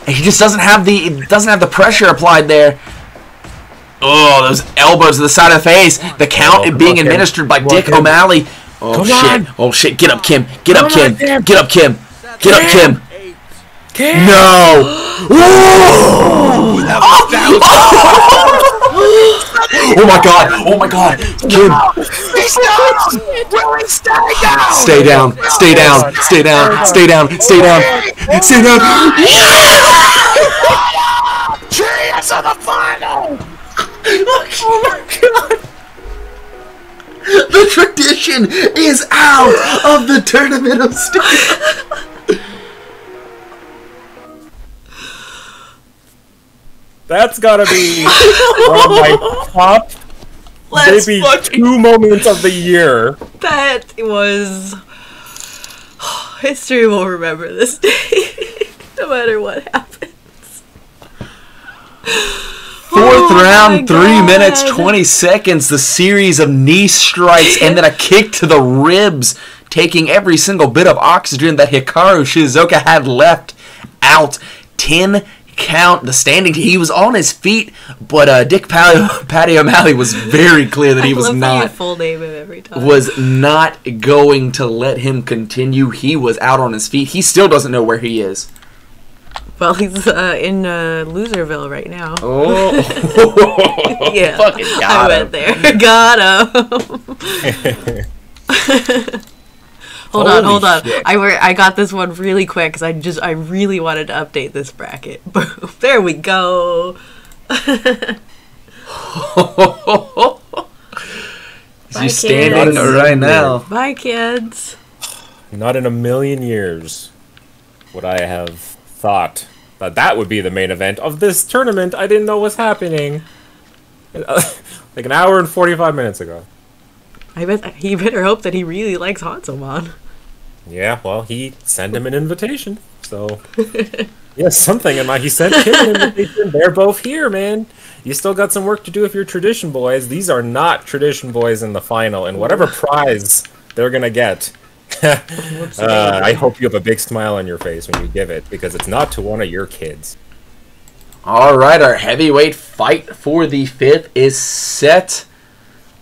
And he just doesn't have the pressure applied there. Oh, those elbows to the side of the face. The count being administered by Dick O'Malley. Oh, Oh, shit. Get up, Kim. Get up, Kim. Get up, Kim. Get up, Kim. No! Oh my god! Oh my god! Kim! Stay down! Stay down! Stay down! Stay down! Stay down! Stay down! Cheers on the final! Oh my god! The tradition is out of the Tournament of Steel! That's gotta be one of my top maybe 2 moments of the year. That was... History will remember this day, no matter what happens. Fourth round, 3 minutes, 20 seconds, the series of knee strikes, and then a kick to the ribs, taking every single bit of oxygen that Hikaru Shizuoka had left out. 10 count, the standing, he was on his feet, but Dick Patty O'Malley was very clear that he was not full name him every time. Was not going to let him continue. He was out on his feet. He still doesn't know where he is. Well, he's in Loserville right now. Oh, yeah, fucking got him. I went there. Got him. Hold on. I got this one really quick because I really wanted to update this bracket. Boom. There we go. He's standing right now. Bye, kids. Not in a million years would I have thought that that would be the main event of this tournament. I didn't know what's happening. Like an hour and 45 minutes ago. I bet he better hope that he really likes Hanzo Mon. Yeah, well, he sent him an invitation, so yeah, something in my he sent him an invitation. They're both here, man. You still got some work to do if you're tradition boys. These are not tradition boys in the final, and whatever prize they're gonna get, I hope you have a big smile on your face when you give it, because it's not to one of your kids. All right, our heavyweight fight for the fifth is set.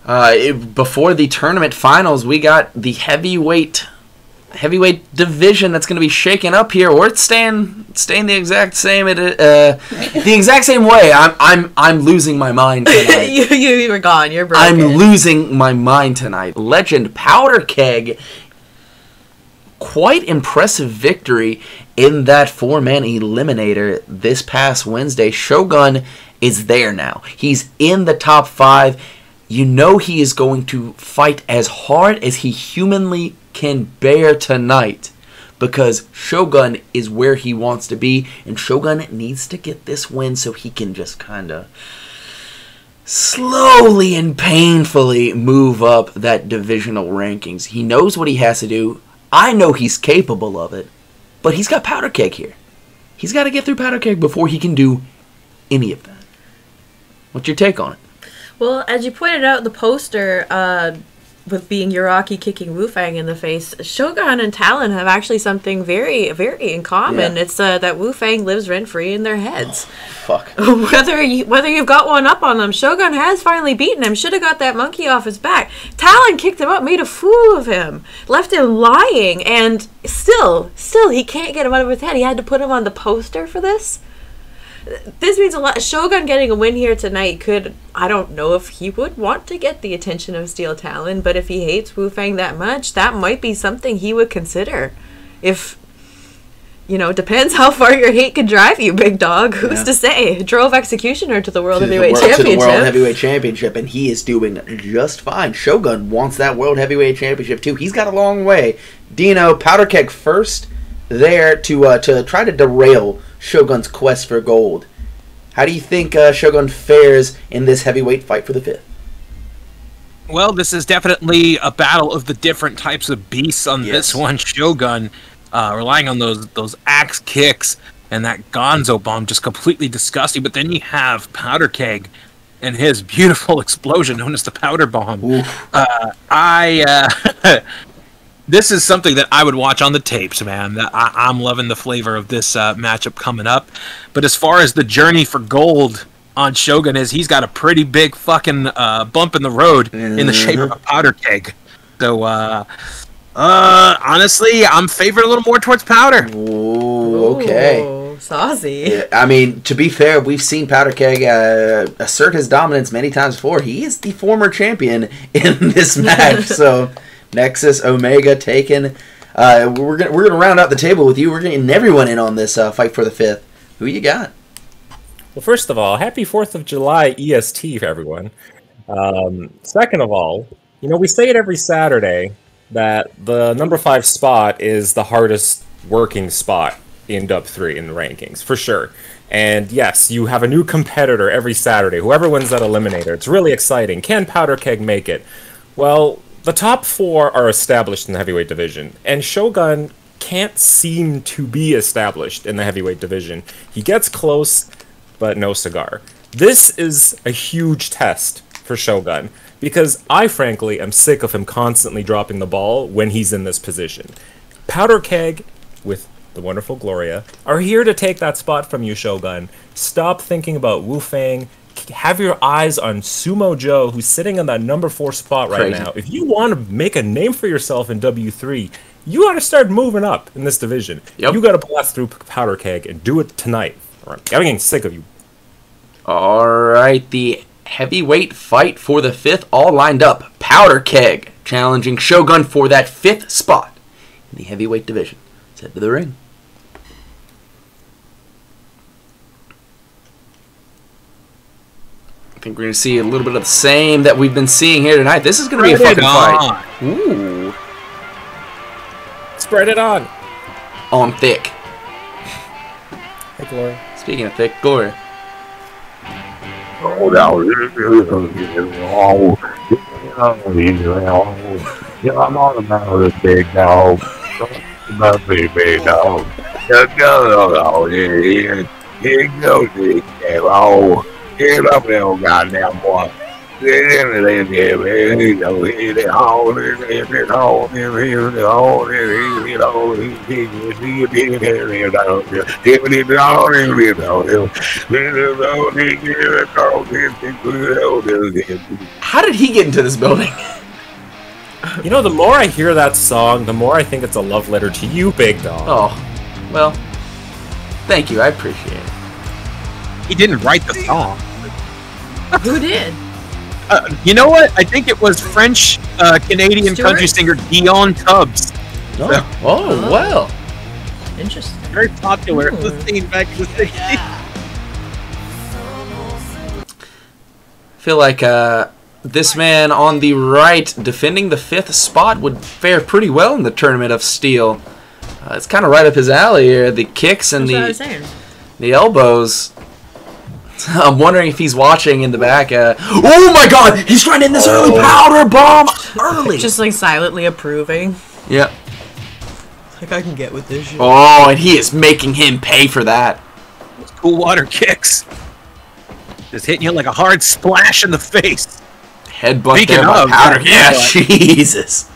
Before the tournament finals, we got the heavyweight division that's going to be shaken up here, or it's staying the exact same. The exact same way. I'm losing my mind tonight. you were gone. You're broken. I'm losing my mind tonight. Legend Powder Keg, quite impressive victory in that 4-man eliminator this past Wednesday. Shogun is there now. He's in the top 5. You know he is going to fight as hard as he humanly can bear tonight, because Shogun is where he wants to be, and Shogun needs to get this win so he can just kind of slowly and painfully move up that divisional rankings. He knows what he has to do. I know he's capable of it, but he's got Powder Keg here. He's got to get through Powder Keg before he can do any of that. What's your take on it? Well, as you pointed out, the poster with being Uraki kicking Wu Fang in the face, Shogun and Talon have actually something very, very in common. Yeah. It's that Wu Fang lives rent-free in their heads. Oh, fuck. Whether you've got one up on them, Shogun has finally beaten him. Should have got that monkey off his back. Talon kicked him up, made a fool of him, left him lying, and still, he can't get him out of his head. He had to put him on the poster for this. This means a lot. Shogun getting a win here tonight could, I don't know if he would want to get the attention of Steel Talon, but if he hates Wu Fang that much, that might be something he would consider. If, you know, depends how far your hate can drive you, big dog. Who's to say? Drove Executioner to the World Heavyweight Championship, and he is doing just fine. Shogun wants that World Heavyweight Championship too. He's got a long way. Dino, Powder Keg first there to try to derail Shogun's quest for gold. How do you think Shogun fares in this heavyweight fight for the fifth? Well, this is definitely a battle of the different types of beasts on this one. Shogun relying on those axe kicks and that gonzo bomb, just completely disgusting. But then you have Powder Keg and his beautiful explosion known as the powder bomb. This is something that I would watch on the tapes, man. I'm loving the flavor of this matchup coming up. But as far as the journey for gold on Shogun is, he's got a pretty big fucking bump in the road in the shape of a powder keg. So, honestly, I'm favored a little more towards powder. Ooh, okay. Ooh, saucy. Yeah, I mean, to be fair, we've seen Powder Keg assert his dominance many times before. He is the former champion in this match, so... Nexus, Omega, Taken. We're gonna round out the table with you. We're getting everyone in on this fight for the fifth. Who you got? Well, first of all, happy 4th of July EST for everyone. Second of all, you know we say it every Saturday that the number 5 spot is the hardest working spot in Dub 3 in the rankings for sure. And yes, you have a new competitor every Saturday. Whoever wins that eliminator, it's really exciting. Can Powder Keg make it? Well, the top 4 are established in the heavyweight division, and Shogun can't seem to be established in the heavyweight division. He gets close, but no cigar. This is a huge test for Shogun, because I frankly am sick of him constantly dropping the ball when he's in this position. Powder Keg, with the wonderful Gloria, are here to take that spot from you, Shogun. Stop thinking about Wu Fang. Have your eyes on Sumo Joe, who's sitting on that number 4 spot right now. If you want to make a name for yourself in W3, you got to start moving up in this division. Yep. You got to blast through Powder Keg and do it tonight. Or I'm getting sick of you. All right, the heavyweight fight for the 5th, all lined up. Powder Keg challenging Shogun for that 5th spot in the heavyweight division. Let's head to the ring. I think we're going to see a little bit of the same that we've been seeing here tonight. This is going to be a fucking fight. Ooh. Spread it on. On thick. Hey, Gloria. Speaking of thick, Gloria. Oh, that was I'm on about the big dog. About the big dog. Here goes the get up there, goddamn boy. How did he get into this building? You know, the more I hear that song, the more I think it's a love letter to you, big dog. Oh, well, thank you. I appreciate it. He didn't write the song. Who did? You know what? I think it was French Canadian Stewart? Country singer Dion Tubbs. Oh, oh wow. Interesting. Very popular. It was seen back in the 60s. I feel like this man on the right defending the 5th spot would fare pretty well in the Tournament of Steel. It's kind of right up his alley here. The kicks and the elbows. I'm wondering if he's watching in the back. Oh my god! He's trying to end this early powder bomb! Early! Just like silently approving. Yep. Like I can get with this shit. Oh, and he is making him pay for that. Those cool water kicks. Just hitting you like a hard splash in the face. Headbutt speaking there of, by powder. Yeah, Jesus.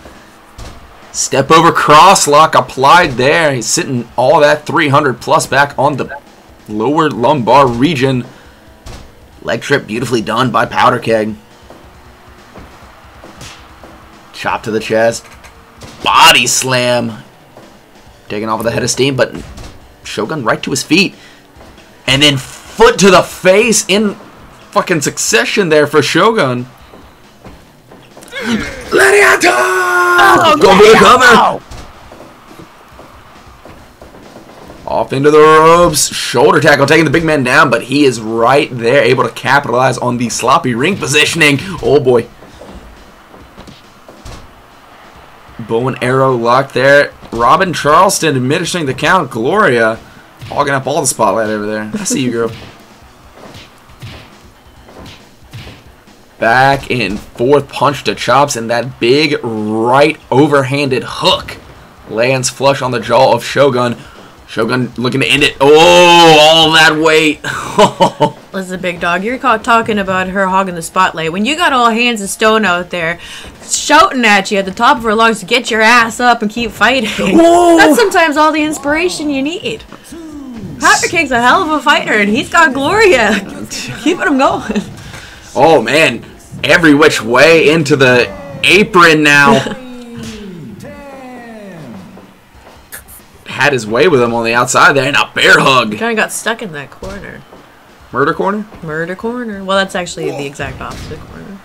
Step over cross lock applied there. He's sitting all that 300 plus back on the lower lumbar region. Leg trip beautifully done by Powder Keg. Chop to the chest. Body slam. Taking off with a head of steam, but Shogun right to his feet. And then foot to the face in fucking succession there for Shogun. Gladiator! Oh, go for the cover! Off into the ropes, shoulder tackle, taking the big man down, but he is right there, able to capitalize on the sloppy ring positioning. Oh, boy. Bow and arrow locked there. Robin Charleston administering the count. Gloria hogging up all the spotlight over there. I see you, girl. Back and forth, punch to chops, and that big right overhanded hook lands flush on the jaw of Shogun. Shogun looking to end it. Oh, all that weight. Liz the big dog, you're talking about her hogging the spotlight when you got all hands of stone out there shouting at you at the top of her lungs to get your ass up and keep fighting. Whoa. That's sometimes all the inspiration you need. Powder Keg's a hell of a fighter, and he's got Gloria keeping him going. Oh man, every which way into the apron now. Had his way with him on the outside there, and a bear hug. Kind of got stuck in that corner. Murder corner? Murder corner. Well, that's actually the exact opposite corner.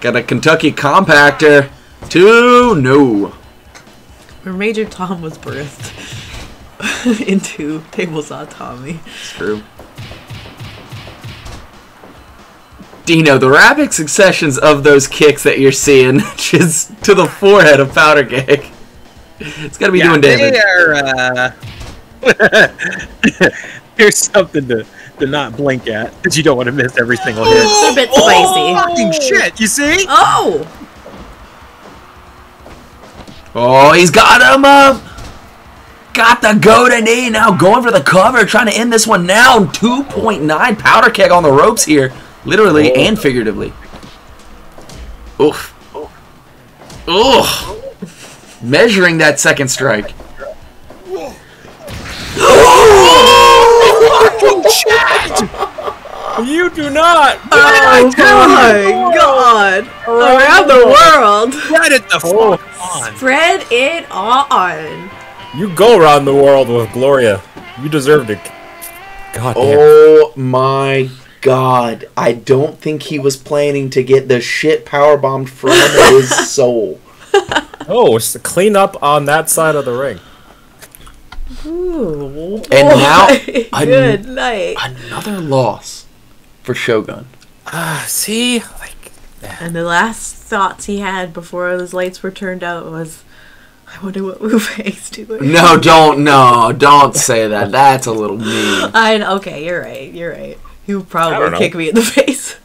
Got a Kentucky compactor. Two, no. Where Major Tom was birthed into Table Saw Tommy. It's true. Dino, the rapid successions of those kicks that you're seeing just to the forehead of Powder Keg. It's got to be doing David. Here's something to not blink at, because you don't want to miss every single hit. It's a bit spicy. Oh, fucking shit, you see? Oh! Oh, he's got him up! Got the golden knee now, going for the cover, trying to end this one now. 2.9 Powder Keg on the ropes here, literally and figuratively. Oof. Oof. Measuring that second strike. Whoa. Oh, fucking shit! You do not. Oh my God! Around the world. Spread it the fuck on. Spread it on. You go around the world with Gloria. You deserved it. God damn. Oh my God! I don't think he was planning to get the shit powerbombed from his soul. Oh, it's the cleanup on that side of the ring. Ooh, and now, good night. Another loss for Shogun. See? Like, and the last thoughts he had before those lights were turned out was, I wonder what Wu Fang's doing. No, don't. No, don't say that. That's a little mean. Okay, you're right. You're right. He would probably kick me in the face.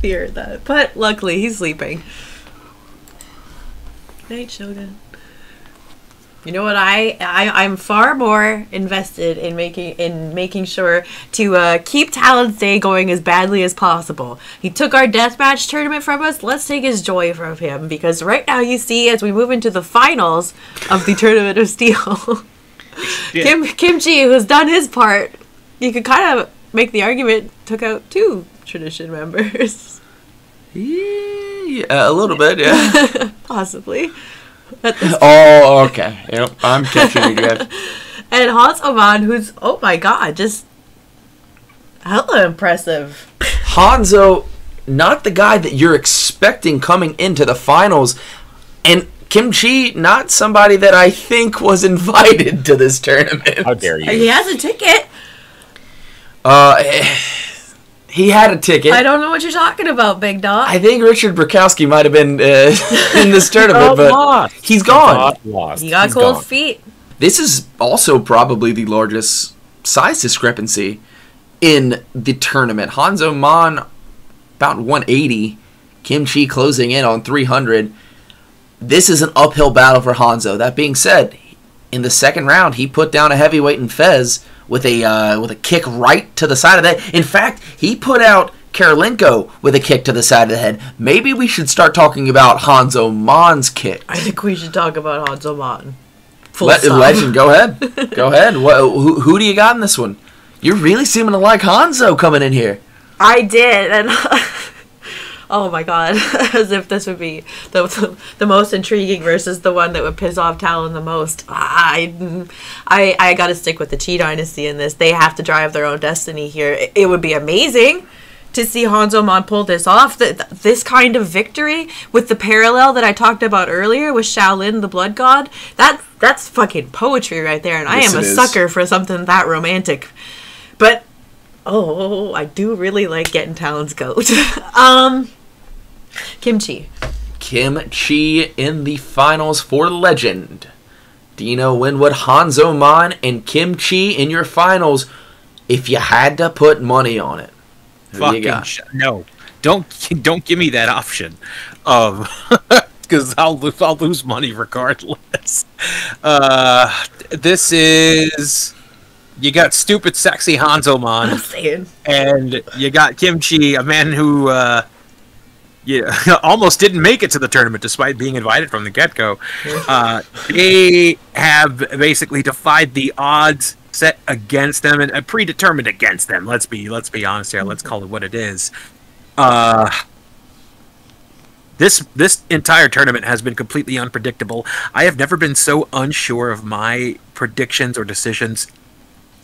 He heard that. But luckily, he's sleeping. Night, Shogun. You know what? I'm far more invested in making sure to keep Talon's day going as badly as possible. He took our deathmatch tournament from us. Let's take his joy from him, because right now you see, as we move into the finals of the Tournament of Steel, yeah. Kim Chi, who's done his part, you could kind of make the argument took out two tradition members. Yeah, a little bit, yeah. Possibly. Oh, okay. Yep, I'm catching you guys. And Hanzo Mon, who's, oh my God, just hella impressive. Hanzo, not the guy that you're expecting coming into the finals. And Kim Chi, not somebody that I think was invited to this tournament. How dare you. He has a ticket. He had a ticket. I don't know what you're talking about, big dog. I think Richard Bukowski might have been in this tournament, but lost. He's gone. He got cold feet. This is also probably the largest size discrepancy in the tournament. Hanzo Mon about 180. Kim Chi closing in on 300. This is an uphill battle for Hanzo. That being said, in the second round, he put down a heavyweight in Fez with a kick right to the side of the head. In fact, he put out Kirilenko with a kick to the side of the head. Maybe we should start talking about Hanzo Mon's kick. I think we should talk about Hanzo Mon. Legend, go ahead. Go ahead. Who do you got in this one? You're really seeming to like Hanzo coming in here. I did, and oh my God, as if this would be the most intriguing versus the one that would piss off Talon the most. I got to stick with the Chi Dynasty in this. They have to drive their own destiny here. It would be amazing to see Hanzo Mon pull this off. This kind of victory with the parallel that I talked about earlier with Shaolin, the blood god, that's fucking poetry right there. And yes, I am a sucker for something that romantic. But, oh, I do really like getting Talon's goat. Kim Chi. Kim Chi in the finals for Legend. Dino Winwood, Hanzo Mon, and Kim Chi in your finals. If you had to put money on it, who fucking you got? No, don't give me that option, because I'll lose money regardless. This is you got stupid, sexy Hanzo Mon, and you got Kim Chi, a man who almost didn't make it to the tournament despite being invited from the get-go. They have basically defied the odds set against them and predetermined against them. Let's be honest here. Let's call it what it is. This entire tournament has been completely unpredictable. I have never been so unsure of my predictions or decisions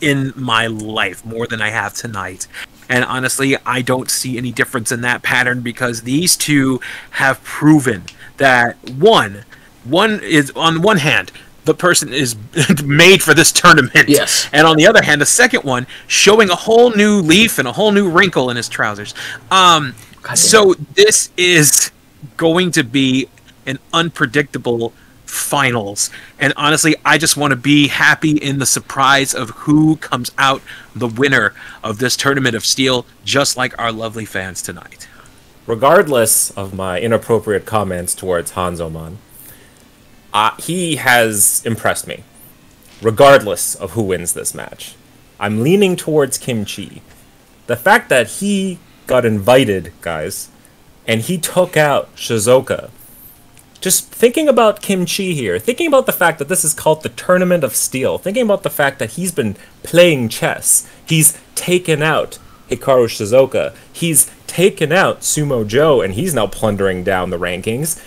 in my life more than I have tonight. And honestly, I don't see any difference in that pattern because these two have proven that one is, on one hand, the person is made for this tournament. Yes. And on the other hand, the second one showing a whole new leaf and a whole new wrinkle in his trousers. So this is going to be an unpredictable finals. And honestly, I just want to be happy in the surprise of who comes out the winner of this Tournament of Steel, just like our lovely fans tonight. Regardless of my inappropriate comments towards Hanzo Mon, he has impressed me, regardless of who wins this match. I'm leaning towards Kim Chi. The fact that he got invited, guys, and he took out Shizuoka. Just thinking about Kim Chi here, thinking about the fact that this is called the Tournament of Steel, thinking about the fact that he's been playing chess, he's taken out Hikaru Shizuoka, he's taken out Sumo Joe, and he's now plundering down the rankings.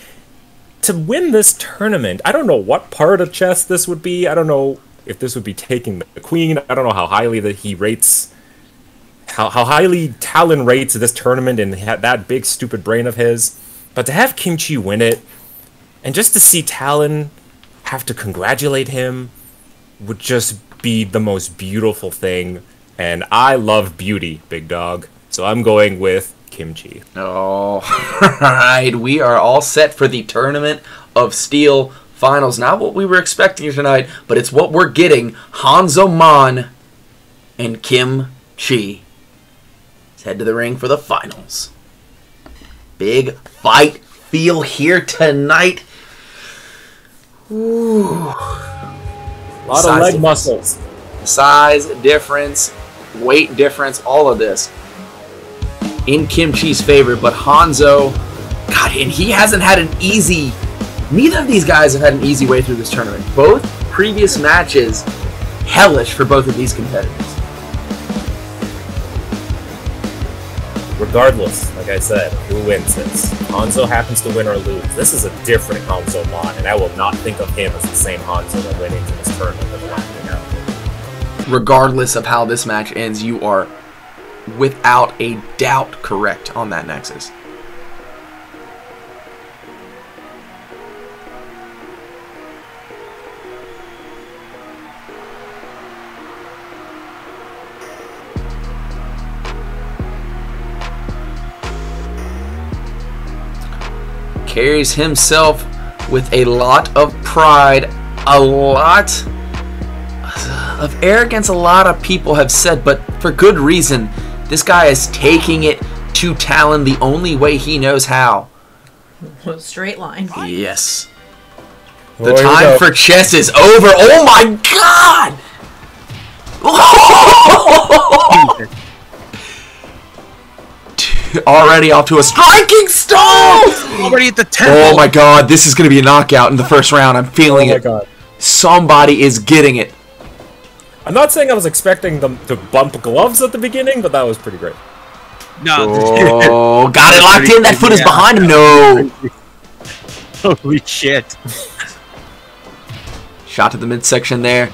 To win this tournament, I don't know what part of chess this would be, I don't know if this would be taking the queen, I don't know how highly that he rates... How highly Talon rates this tournament and that big stupid brain of his. But to have Kim Chi win it, and just to see Talon have to congratulate him, would just be the most beautiful thing. And I love beauty, big dog. So I'm going with Kim Chi. All right, we are all set for the Tournament of Steel Finals. Not what we were expecting tonight, but it's what we're getting. Hanzo Mon and Kim Chi. Let's head to the ring for the finals. Big fight feel here tonight. Ooh. A lot of leg muscles. Size difference, weight difference, all of this in Kim Chi's favor. But Hanzo, God, and he hasn't had an easy... Neither of these guys have had an easy way through this tournament. Both previous matches, hellish for both of these competitors. Regardless, like I said, who wins this? Hanzo happens to win or lose. This is a different Hanzo Mon, and I will not think of him as the same Hanzo that went into this tournament of the last year. Regardless of how this match ends, you are without a doubt correct on that Nexus. Carries himself with a lot of pride, a lot of arrogance, a lot of people have said, but for good reason. This guy is taking it to Talon the only way he knows how. Straight line. Yes. The time for chess is over. Oh my God! Oh! Already off to a striking stall! Already at the 10. Oh my God, this is going to be a knockout in the first round. I'm feeling it. God. Somebody is getting it. I'm not saying I was expecting them to bump gloves at the beginning, but that was pretty great. No. Oh, got it locked in. That foot is behind him. No. Holy shit. Shot to the midsection there.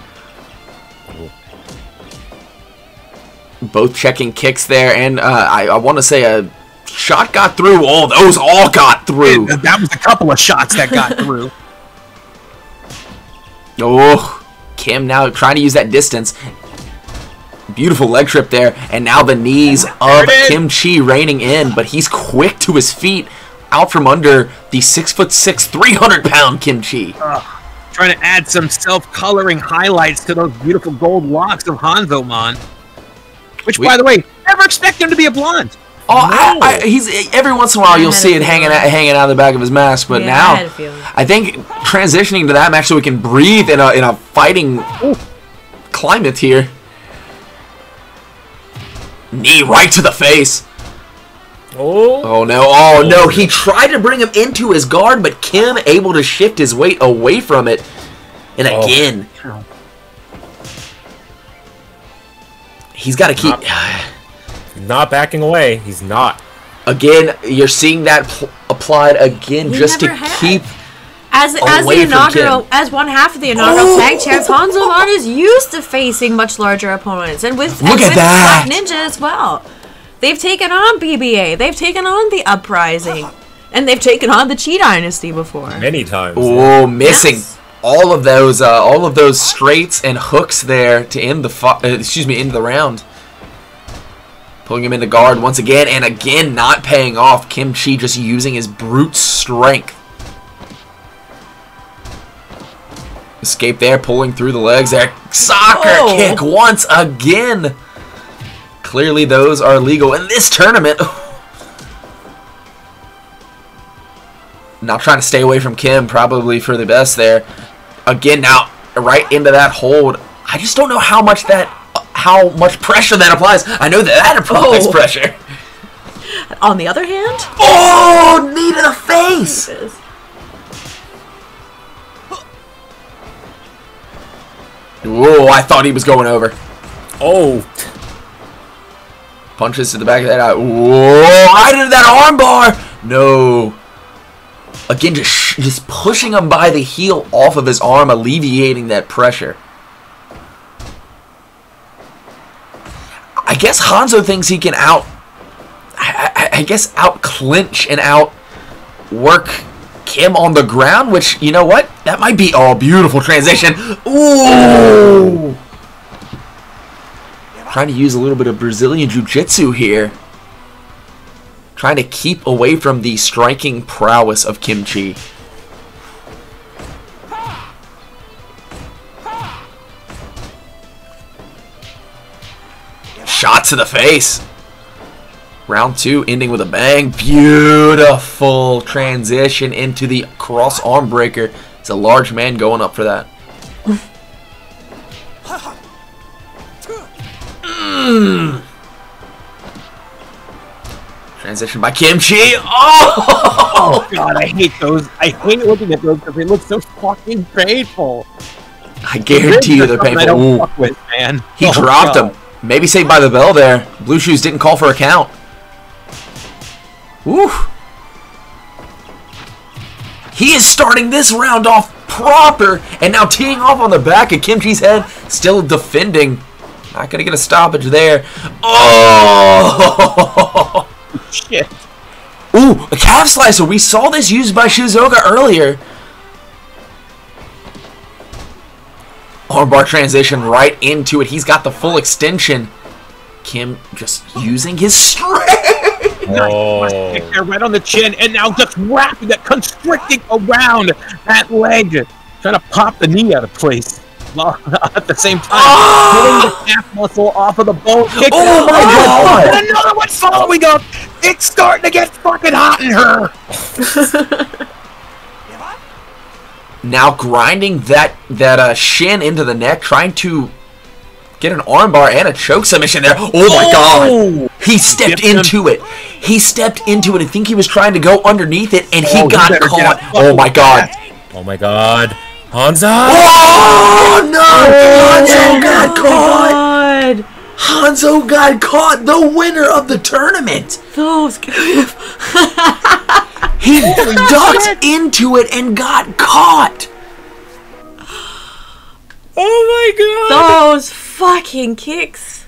Both checking kicks there, and I want to say a shot got through. Oh, those all got through. That was a couple of shots that got through. Oh, Kim now trying to use that distance. Beautiful leg trip there, and now the knees of Kim Chi reining in, but he's quick to his feet, out from under the 6'6", 300-pound Kim Chi. Trying to add some self-coloring highlights to those beautiful gold locks of Hanzo Mon. Which, by the way, never expect him to be a blonde. Oh, no. He's every once in a while you'll see it hanging out of the back of his mask, but yeah, now I think transitioning to that, actually, we can breathe in a fighting climate here. Knee right to the face. Oh. Oh, no. Oh, no. He tried to bring him into his guard, but Kim able to shift his weight away from it. And again. Oh. He's got to keep... Not backing away. He's not. Again, you're seeing that applied again just to keep... As one half of the inaugural tag champs, Hanzo Mon is used to facing much larger opponents, and with Black Ninja as well, they've taken on BBA, they've taken on the Uprising, and they've taken on the Chi Dynasty before many times. Oh, missing all of those straights and hooks there to end the end the round. Pulling him into guard once again, and again not paying off. Kim Chi just using his brute strength. Escape there, pulling through the legs there. Soccer kick once again. Clearly those are legal in this tournament. Now trying to stay away from Kim, probably for the best there. Again now, right into that hold. I just don't know how much pressure that applies. I know that applies pressure. On the other hand. Oh, knee to the face. Jesus. Whoa, I thought he was going over. Oh. Punches to the back of that eye. Whoa, right into that armbar. No. Again, just pushing him by the heel off of his arm, alleviating that pressure. I guess Hanzo thinks he can out-clinch and out-work Kim on the ground, which, you know what? That might be all beautiful transition. Ooh! Trying to use a little bit of Brazilian Jiu-Jitsu here. Trying to keep away from the striking prowess of Kim Chi. Shot to the face. Round two, ending with a bang. Beautiful transition into the cross arm breaker. It's a large man going up for that. Transition by Kim Chi. Oh! Oh God, I hate those. I hate looking at those because they look so fucking painful. I guarantee you they're painful. I don't fuck with, man. He dropped him. Maybe saved by the bell there. Blue Shoes didn't call for a count. Woo! He is starting this round off proper, and now teeing off on the back of Kim Chi's head, still defending. Not gonna get a stoppage there. Oh! Shit. Ooh, a calf slicer. We saw this used by Shizuoka earlier. Armbar transition right into it. He's got the full extension. Kim just using his strength. Nice. Right on the chin, and now just wrapping that, constricting around that leg, trying to pop the knee out of place. At the same time, getting the calf muscle off of the bone. Oh my God! And another one following up. It's starting to get fucking hot in her. Now grinding that shin into the neck, trying to get an armbar and a choke submission there. Oh my God! He stepped into it. He stepped into it. I think he was trying to go underneath it, and he got caught. Oh my God! Oh my God! Hanzo! Oh no! Hanzo got caught. Hanzo got caught. The winner of the tournament. Those guys. He ducked into it and got caught. Oh my God! Those fucking kicks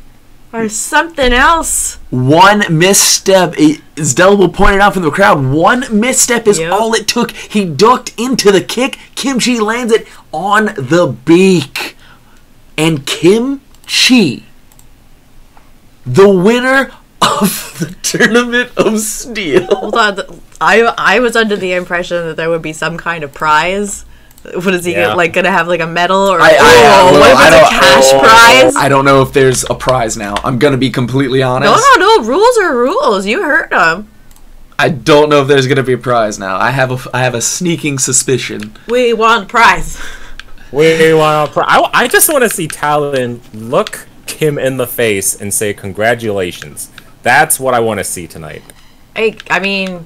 are something else. One misstep, as Delable pointed out from the crowd, one misstep is all it took. He ducked into the kick. Kim Chi lands it on the beak. And Kim Chi, the winner of the Tournament of Steel. Hold on. I was under the impression that there would be some kind of prize. What is he gonna have, like a medal or a cash prize? I don't know if there's a prize now. I'm gonna be completely honest. No. Rules are rules. You heard them. I don't know if there's gonna be a prize now. I have a sneaking suspicion. We want a prize. I just want to see Talon look Kim in the face and say congratulations. That's what I want to see tonight. I mean,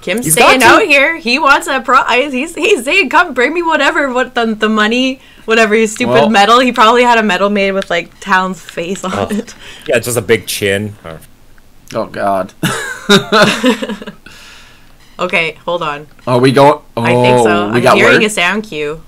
Kim's staying out here. He wants a prize. He's saying, come bring me whatever, what the money, whatever, his stupid medal. He probably had a medal made with like Town's face on it. Yeah, just a big chin. Oh God. Okay, hold on. Oh, we go. Oh, I think so. I'm hearing a sound cue.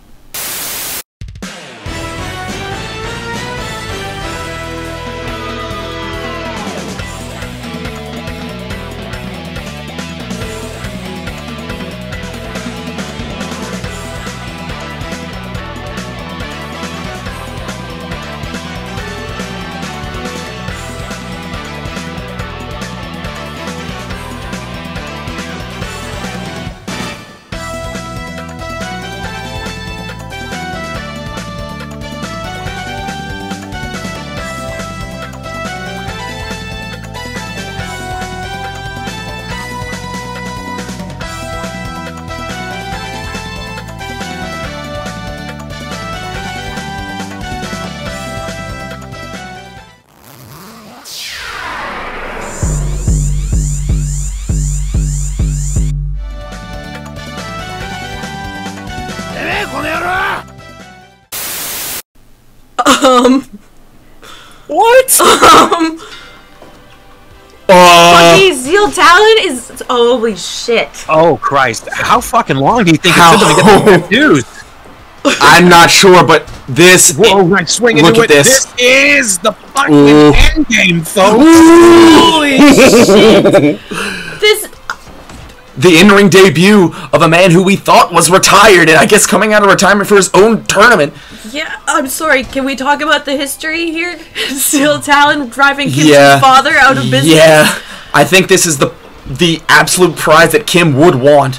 What? Fucking Steel Talon is holy shit. Oh Christ! How fucking long do you think it's going to get? I'm not sure, but this. Whoa! Right, swing into it. Look at this. This is the fucking end game, folks. Holy shit! This. The in-ring debut of a man who we thought was retired, and I guess coming out of retirement for his own tournament. Yeah, I'm sorry. Can we talk about the history here? Steel Talon driving Kim's father out of business. Yeah, I think this is the absolute prize that Kim would want.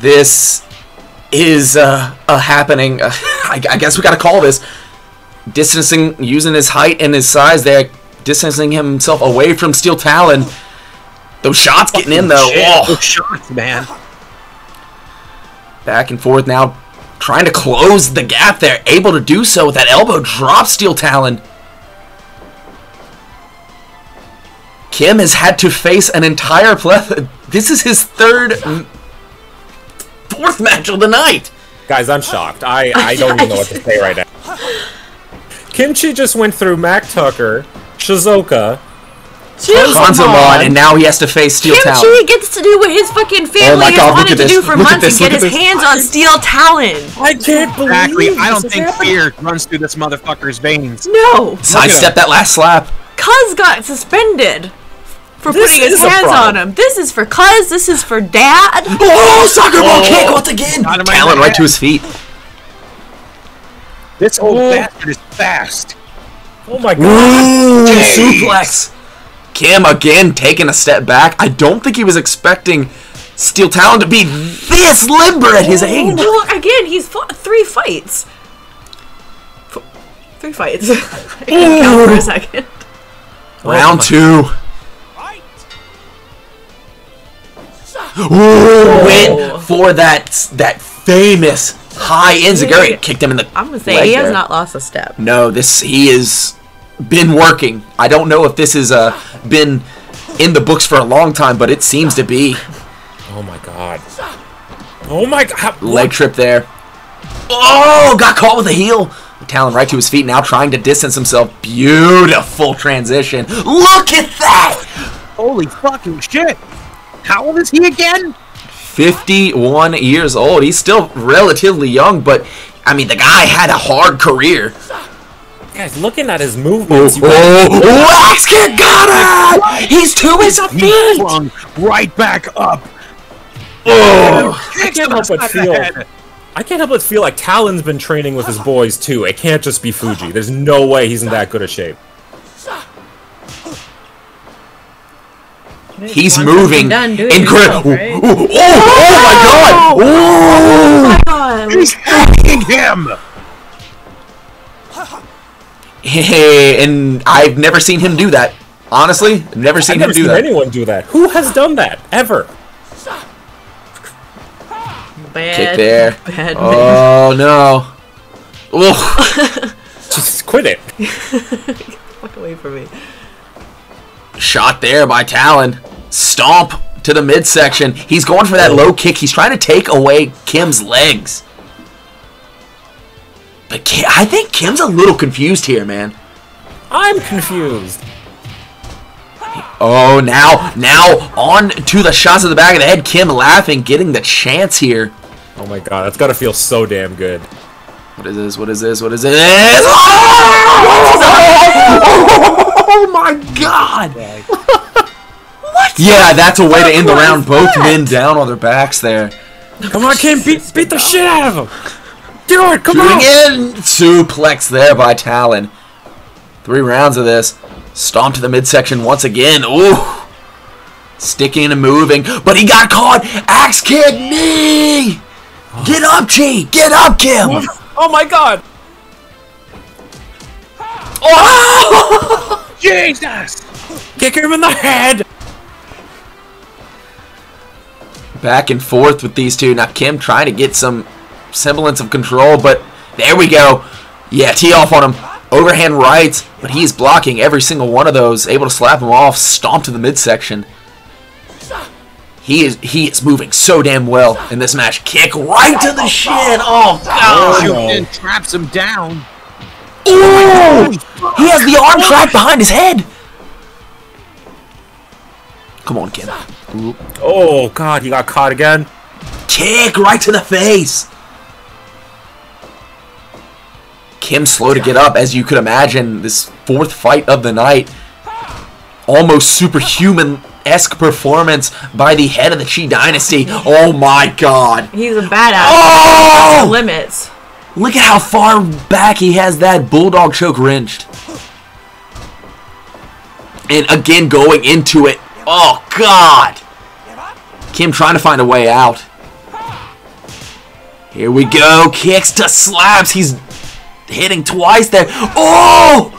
This is a happening. I guess we got to call this distancing, using his height and his size there, distancing himself away from Steel Talon. Those shots getting in, though. Oh. Those shots, man. Back and forth now. Trying to close the gap there. Able to do so with that elbow drop, Steel Talon. Kim has had to face an entire plethora. This is his fourth match of the night. Guys, I'm shocked. I don't even know what to say right now. Kim Chi just went through Mack Tucker, Shizuoka, Hanzo Mon, and now he has to face Steel Talon. Kim Chi gets to do what his fucking family has wanted to do for months and get his hands on Steel Talon. I can't believe it. I don't think fear runs through this motherfucker's veins. No. Sidestep that last slap. Cuz got suspended for putting his hands on him. This is for Cuz. This is for Dad. Oh, soccer ball kick once again. Talon right to his feet. This old bastard is fast. Oh my God. Suplex. Kim again taking a step back. I don't think he was expecting Steel Talon to be this limber at his age. Well, again, he's fought three fights. Three fights. I can't count for a second. Round two. Right. Ooh, went for that famous high enziguri. Kicked him in the. I'm gonna say he has not lost a step. No, he is. Been working. I don't know if this has been in the books for a long time, but it seems to be. Oh my God. Oh my God. Leg trip there. Oh, got caught with a heel. Talon right to his feet now, trying to distance himself. Beautiful transition. Look at that. Holy fucking shit. How old is he again? 51 years old. He's still relatively young, but I mean, the guy had a hard career. Guys, looking at his movements, last kick got him! He's to his feet! Flung right back up. Oh, I can't help but feel like Talon's been training with his boys too. It can't just be Fuji. There's no way he's in that good of shape. He's moving. Incredible! Right? Oh my God! He's hacking him! Hey, and I've never seen him do that. Honestly, never seen him do that. I've never seen anyone do that. Who has done that ever? Bad. Kick there. Bad. Oh no. Jesus quit it. Fuck away from me. Shot there by Talon. Stomp to the midsection. He's going for that low kick. He's trying to take away Kim's legs. But Kim, I think Kim's a little confused here, man. I'm confused. Oh, now on to the shots of the back of the head. Kim laughing, getting the chance here. Oh my god, that's gotta feel so damn good. What is this? What is this? What is this? Oh my god! What? Yeah, that's a way to end the round. Both men down on their backs there. Come on, Kim, beat the shit out of him. Do it, come on! Suplex there by Talon. 3 rounds of this. Stomp to the midsection once again. Ooh! Sticking and moving, but he got caught. Axe kick knee. Get up, Chi! Get up, Kim! Oh my god! Oh! Jesus! Kick him in the head! Back and forth with these two. Now Kim trying to get some semblance of control, but there we go. Yeah, tee off on him. Overhand rights, but he's blocking every single one of those. Able to slap him off. Stomp to the midsection. He is moving so damn well in this match. Kick right to the shin. Oh god! And traps him down. Ooh! He has the arm trapped behind his head. Come on, Kim. Ooh. Oh god! He got caught again. Kick right to the face. Kim slow to get up, as you could imagine. This 4th fight of the night, almost superhuman. Esque performance by the head of the Chi Dynasty. Oh my god. He's a badass. Oh! That's the limits. Look at how far back he has that bulldog choke wrenched. And again going into it. Oh god. Kim trying to find a way out. Here we go. Kicks to slaps. He's hitting twice there. Oh!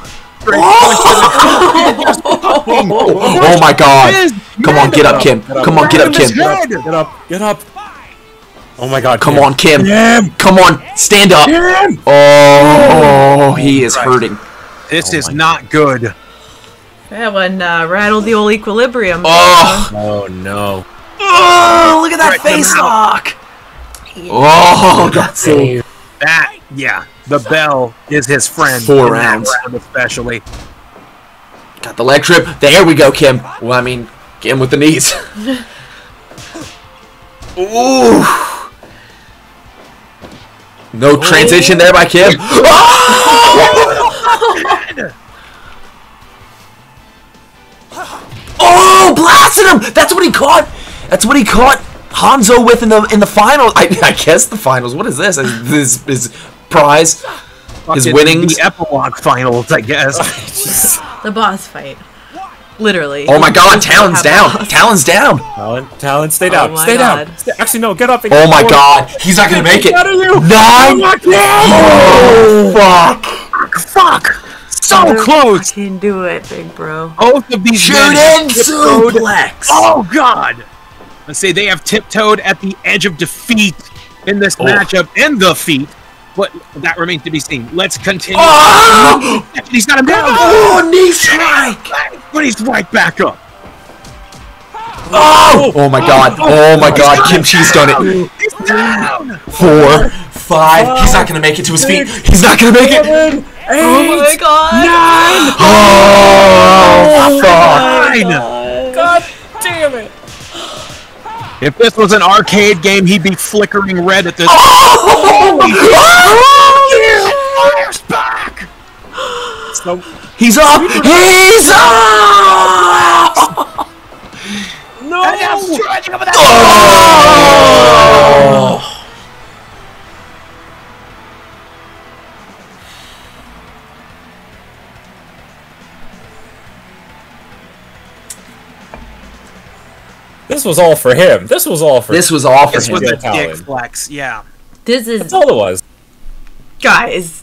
Oh my god. Come on, get up, Kim. Come on, get up, Kim. Get up, get up. Oh my god. Come on, Kim. Come on, stand up. Oh, he is hurting. This is not good. That one rattled the old equilibrium. Oh no. Oh, look at that face lock. Oh, that's it. That, yeah. The bell is his friend. 4 rounds. Round especially. Got the leg trip. There we go, Kim. Well, I mean, Kim with the knees. Ooh. No transition there by Kim. Oh, blasted him. That's what he caught. That's what he caught Hanzo with in the finals. I guess the finals. What is this? This is... prize, his winnings. The epilogue finals, I guess. The boss fight, literally. Oh my god, Talon's down. Talon's down. Talon, stay down. Oh stay god. Down. Actually, no, get up. And oh my god, he's not gonna make it. 9. Oh fuck! Fuck! So close. I can do it, big bro. Both of these men suplex. Oh god. Let's say they have tiptoed at the edge of defeat in this matchup and the feat. But that remains to be seen. Let's continue. Oh! He's got him down. Oh, knee strike! But he's right back up. Oh! Oh my god. Oh my god. Kim Chi's done it. He's down. 4, 5. He's not going to make it to his feet. He's not going to make it. 7, 8, oh my god. 9. Oh, fuck. God damn it. If this was an arcade game, he'd be flickering red at this. Oh! Oh! Fires back! So he's up! He's up! No! Oh! This was all for him. This was all for him. This was all for him. This was a dick flex, yeah. This is... that's all it was. Guys,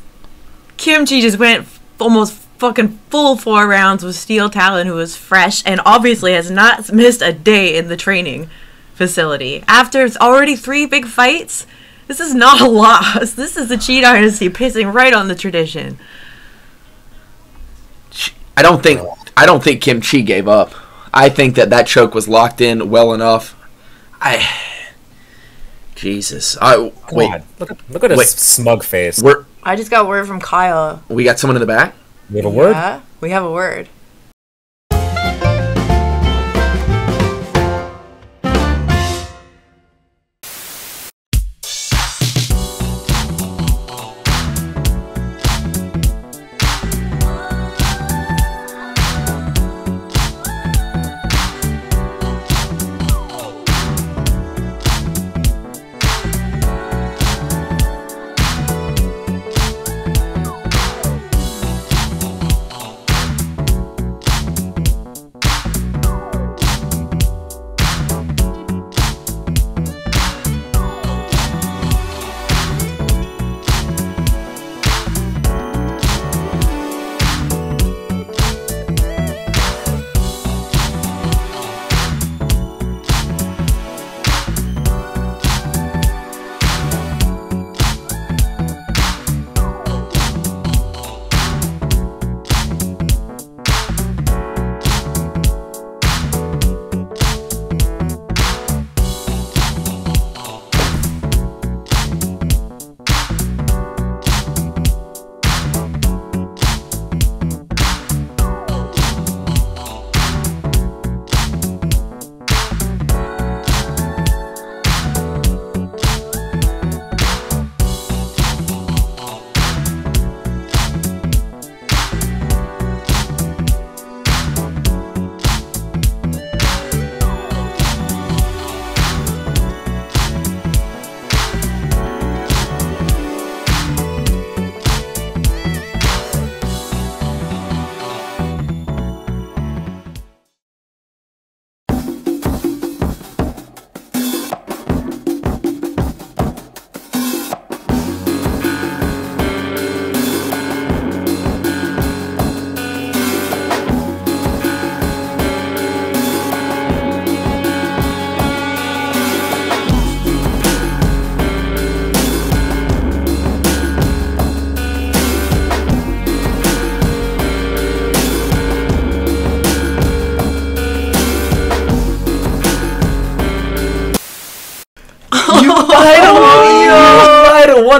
Kim Chi just went almost fucking full 4 rounds with Steel Talon, who was fresh and obviously has not missed a day in the training facility. After already 3 big fights, this is not a loss. This is the Chi Dynasty pissing right on the tradition. I don't think Kim Chi gave up. I think that choke was locked in well enough. Jesus. Wait. Look at his smug face. I just got word from Kyle. We got someone in the back? We have a word? Yeah, we have a word.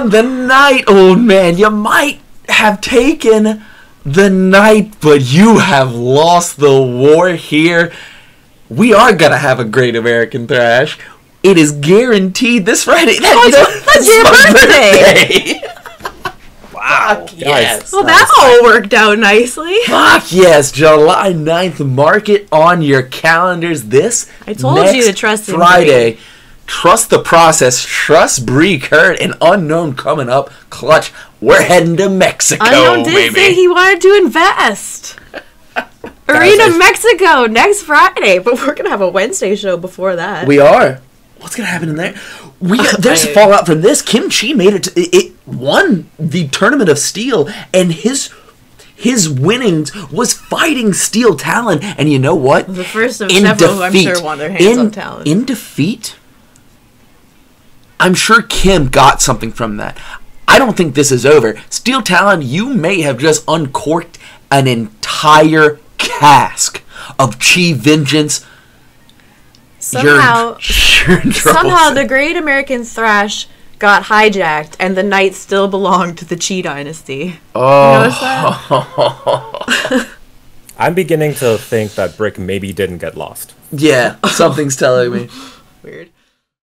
The night, old man. You might have taken the night, but you have lost the war here. We are gonna have a Great American Thrash. It is guaranteed this Friday. That's your birthday. Wow. Fuck yes. Well, that all worked out nicely. Fuck yes. July 9th. Mark it on your calendars. I told you to trust Friday. Trust the process. Trust Brie, Kurt, and Unknown coming up clutch. We're heading to Mexico. Unknown did say he wanted to invest. Arena, Mexico next Friday, but we're gonna have a Wednesday show before that. We are. What's gonna happen in there? There's a fallout from this. Kim Chi made it. It won the Tournament of Steel, and his winnings was fighting Steel Talon. And you know what? The first of several, I'm sure, won their hands on Talon. In defeat. I'm sure Kim got something from that. I don't think this is over. Steel Talon, you may have just uncorked an entire cask of Chi vengeance. Somehow the Great American Thrash got hijacked, and the night still belonged to the Chi Dynasty. Oh. You notice that? I'm beginning to think that Brick maybe didn't get lost. Yeah, something's telling me. Weird.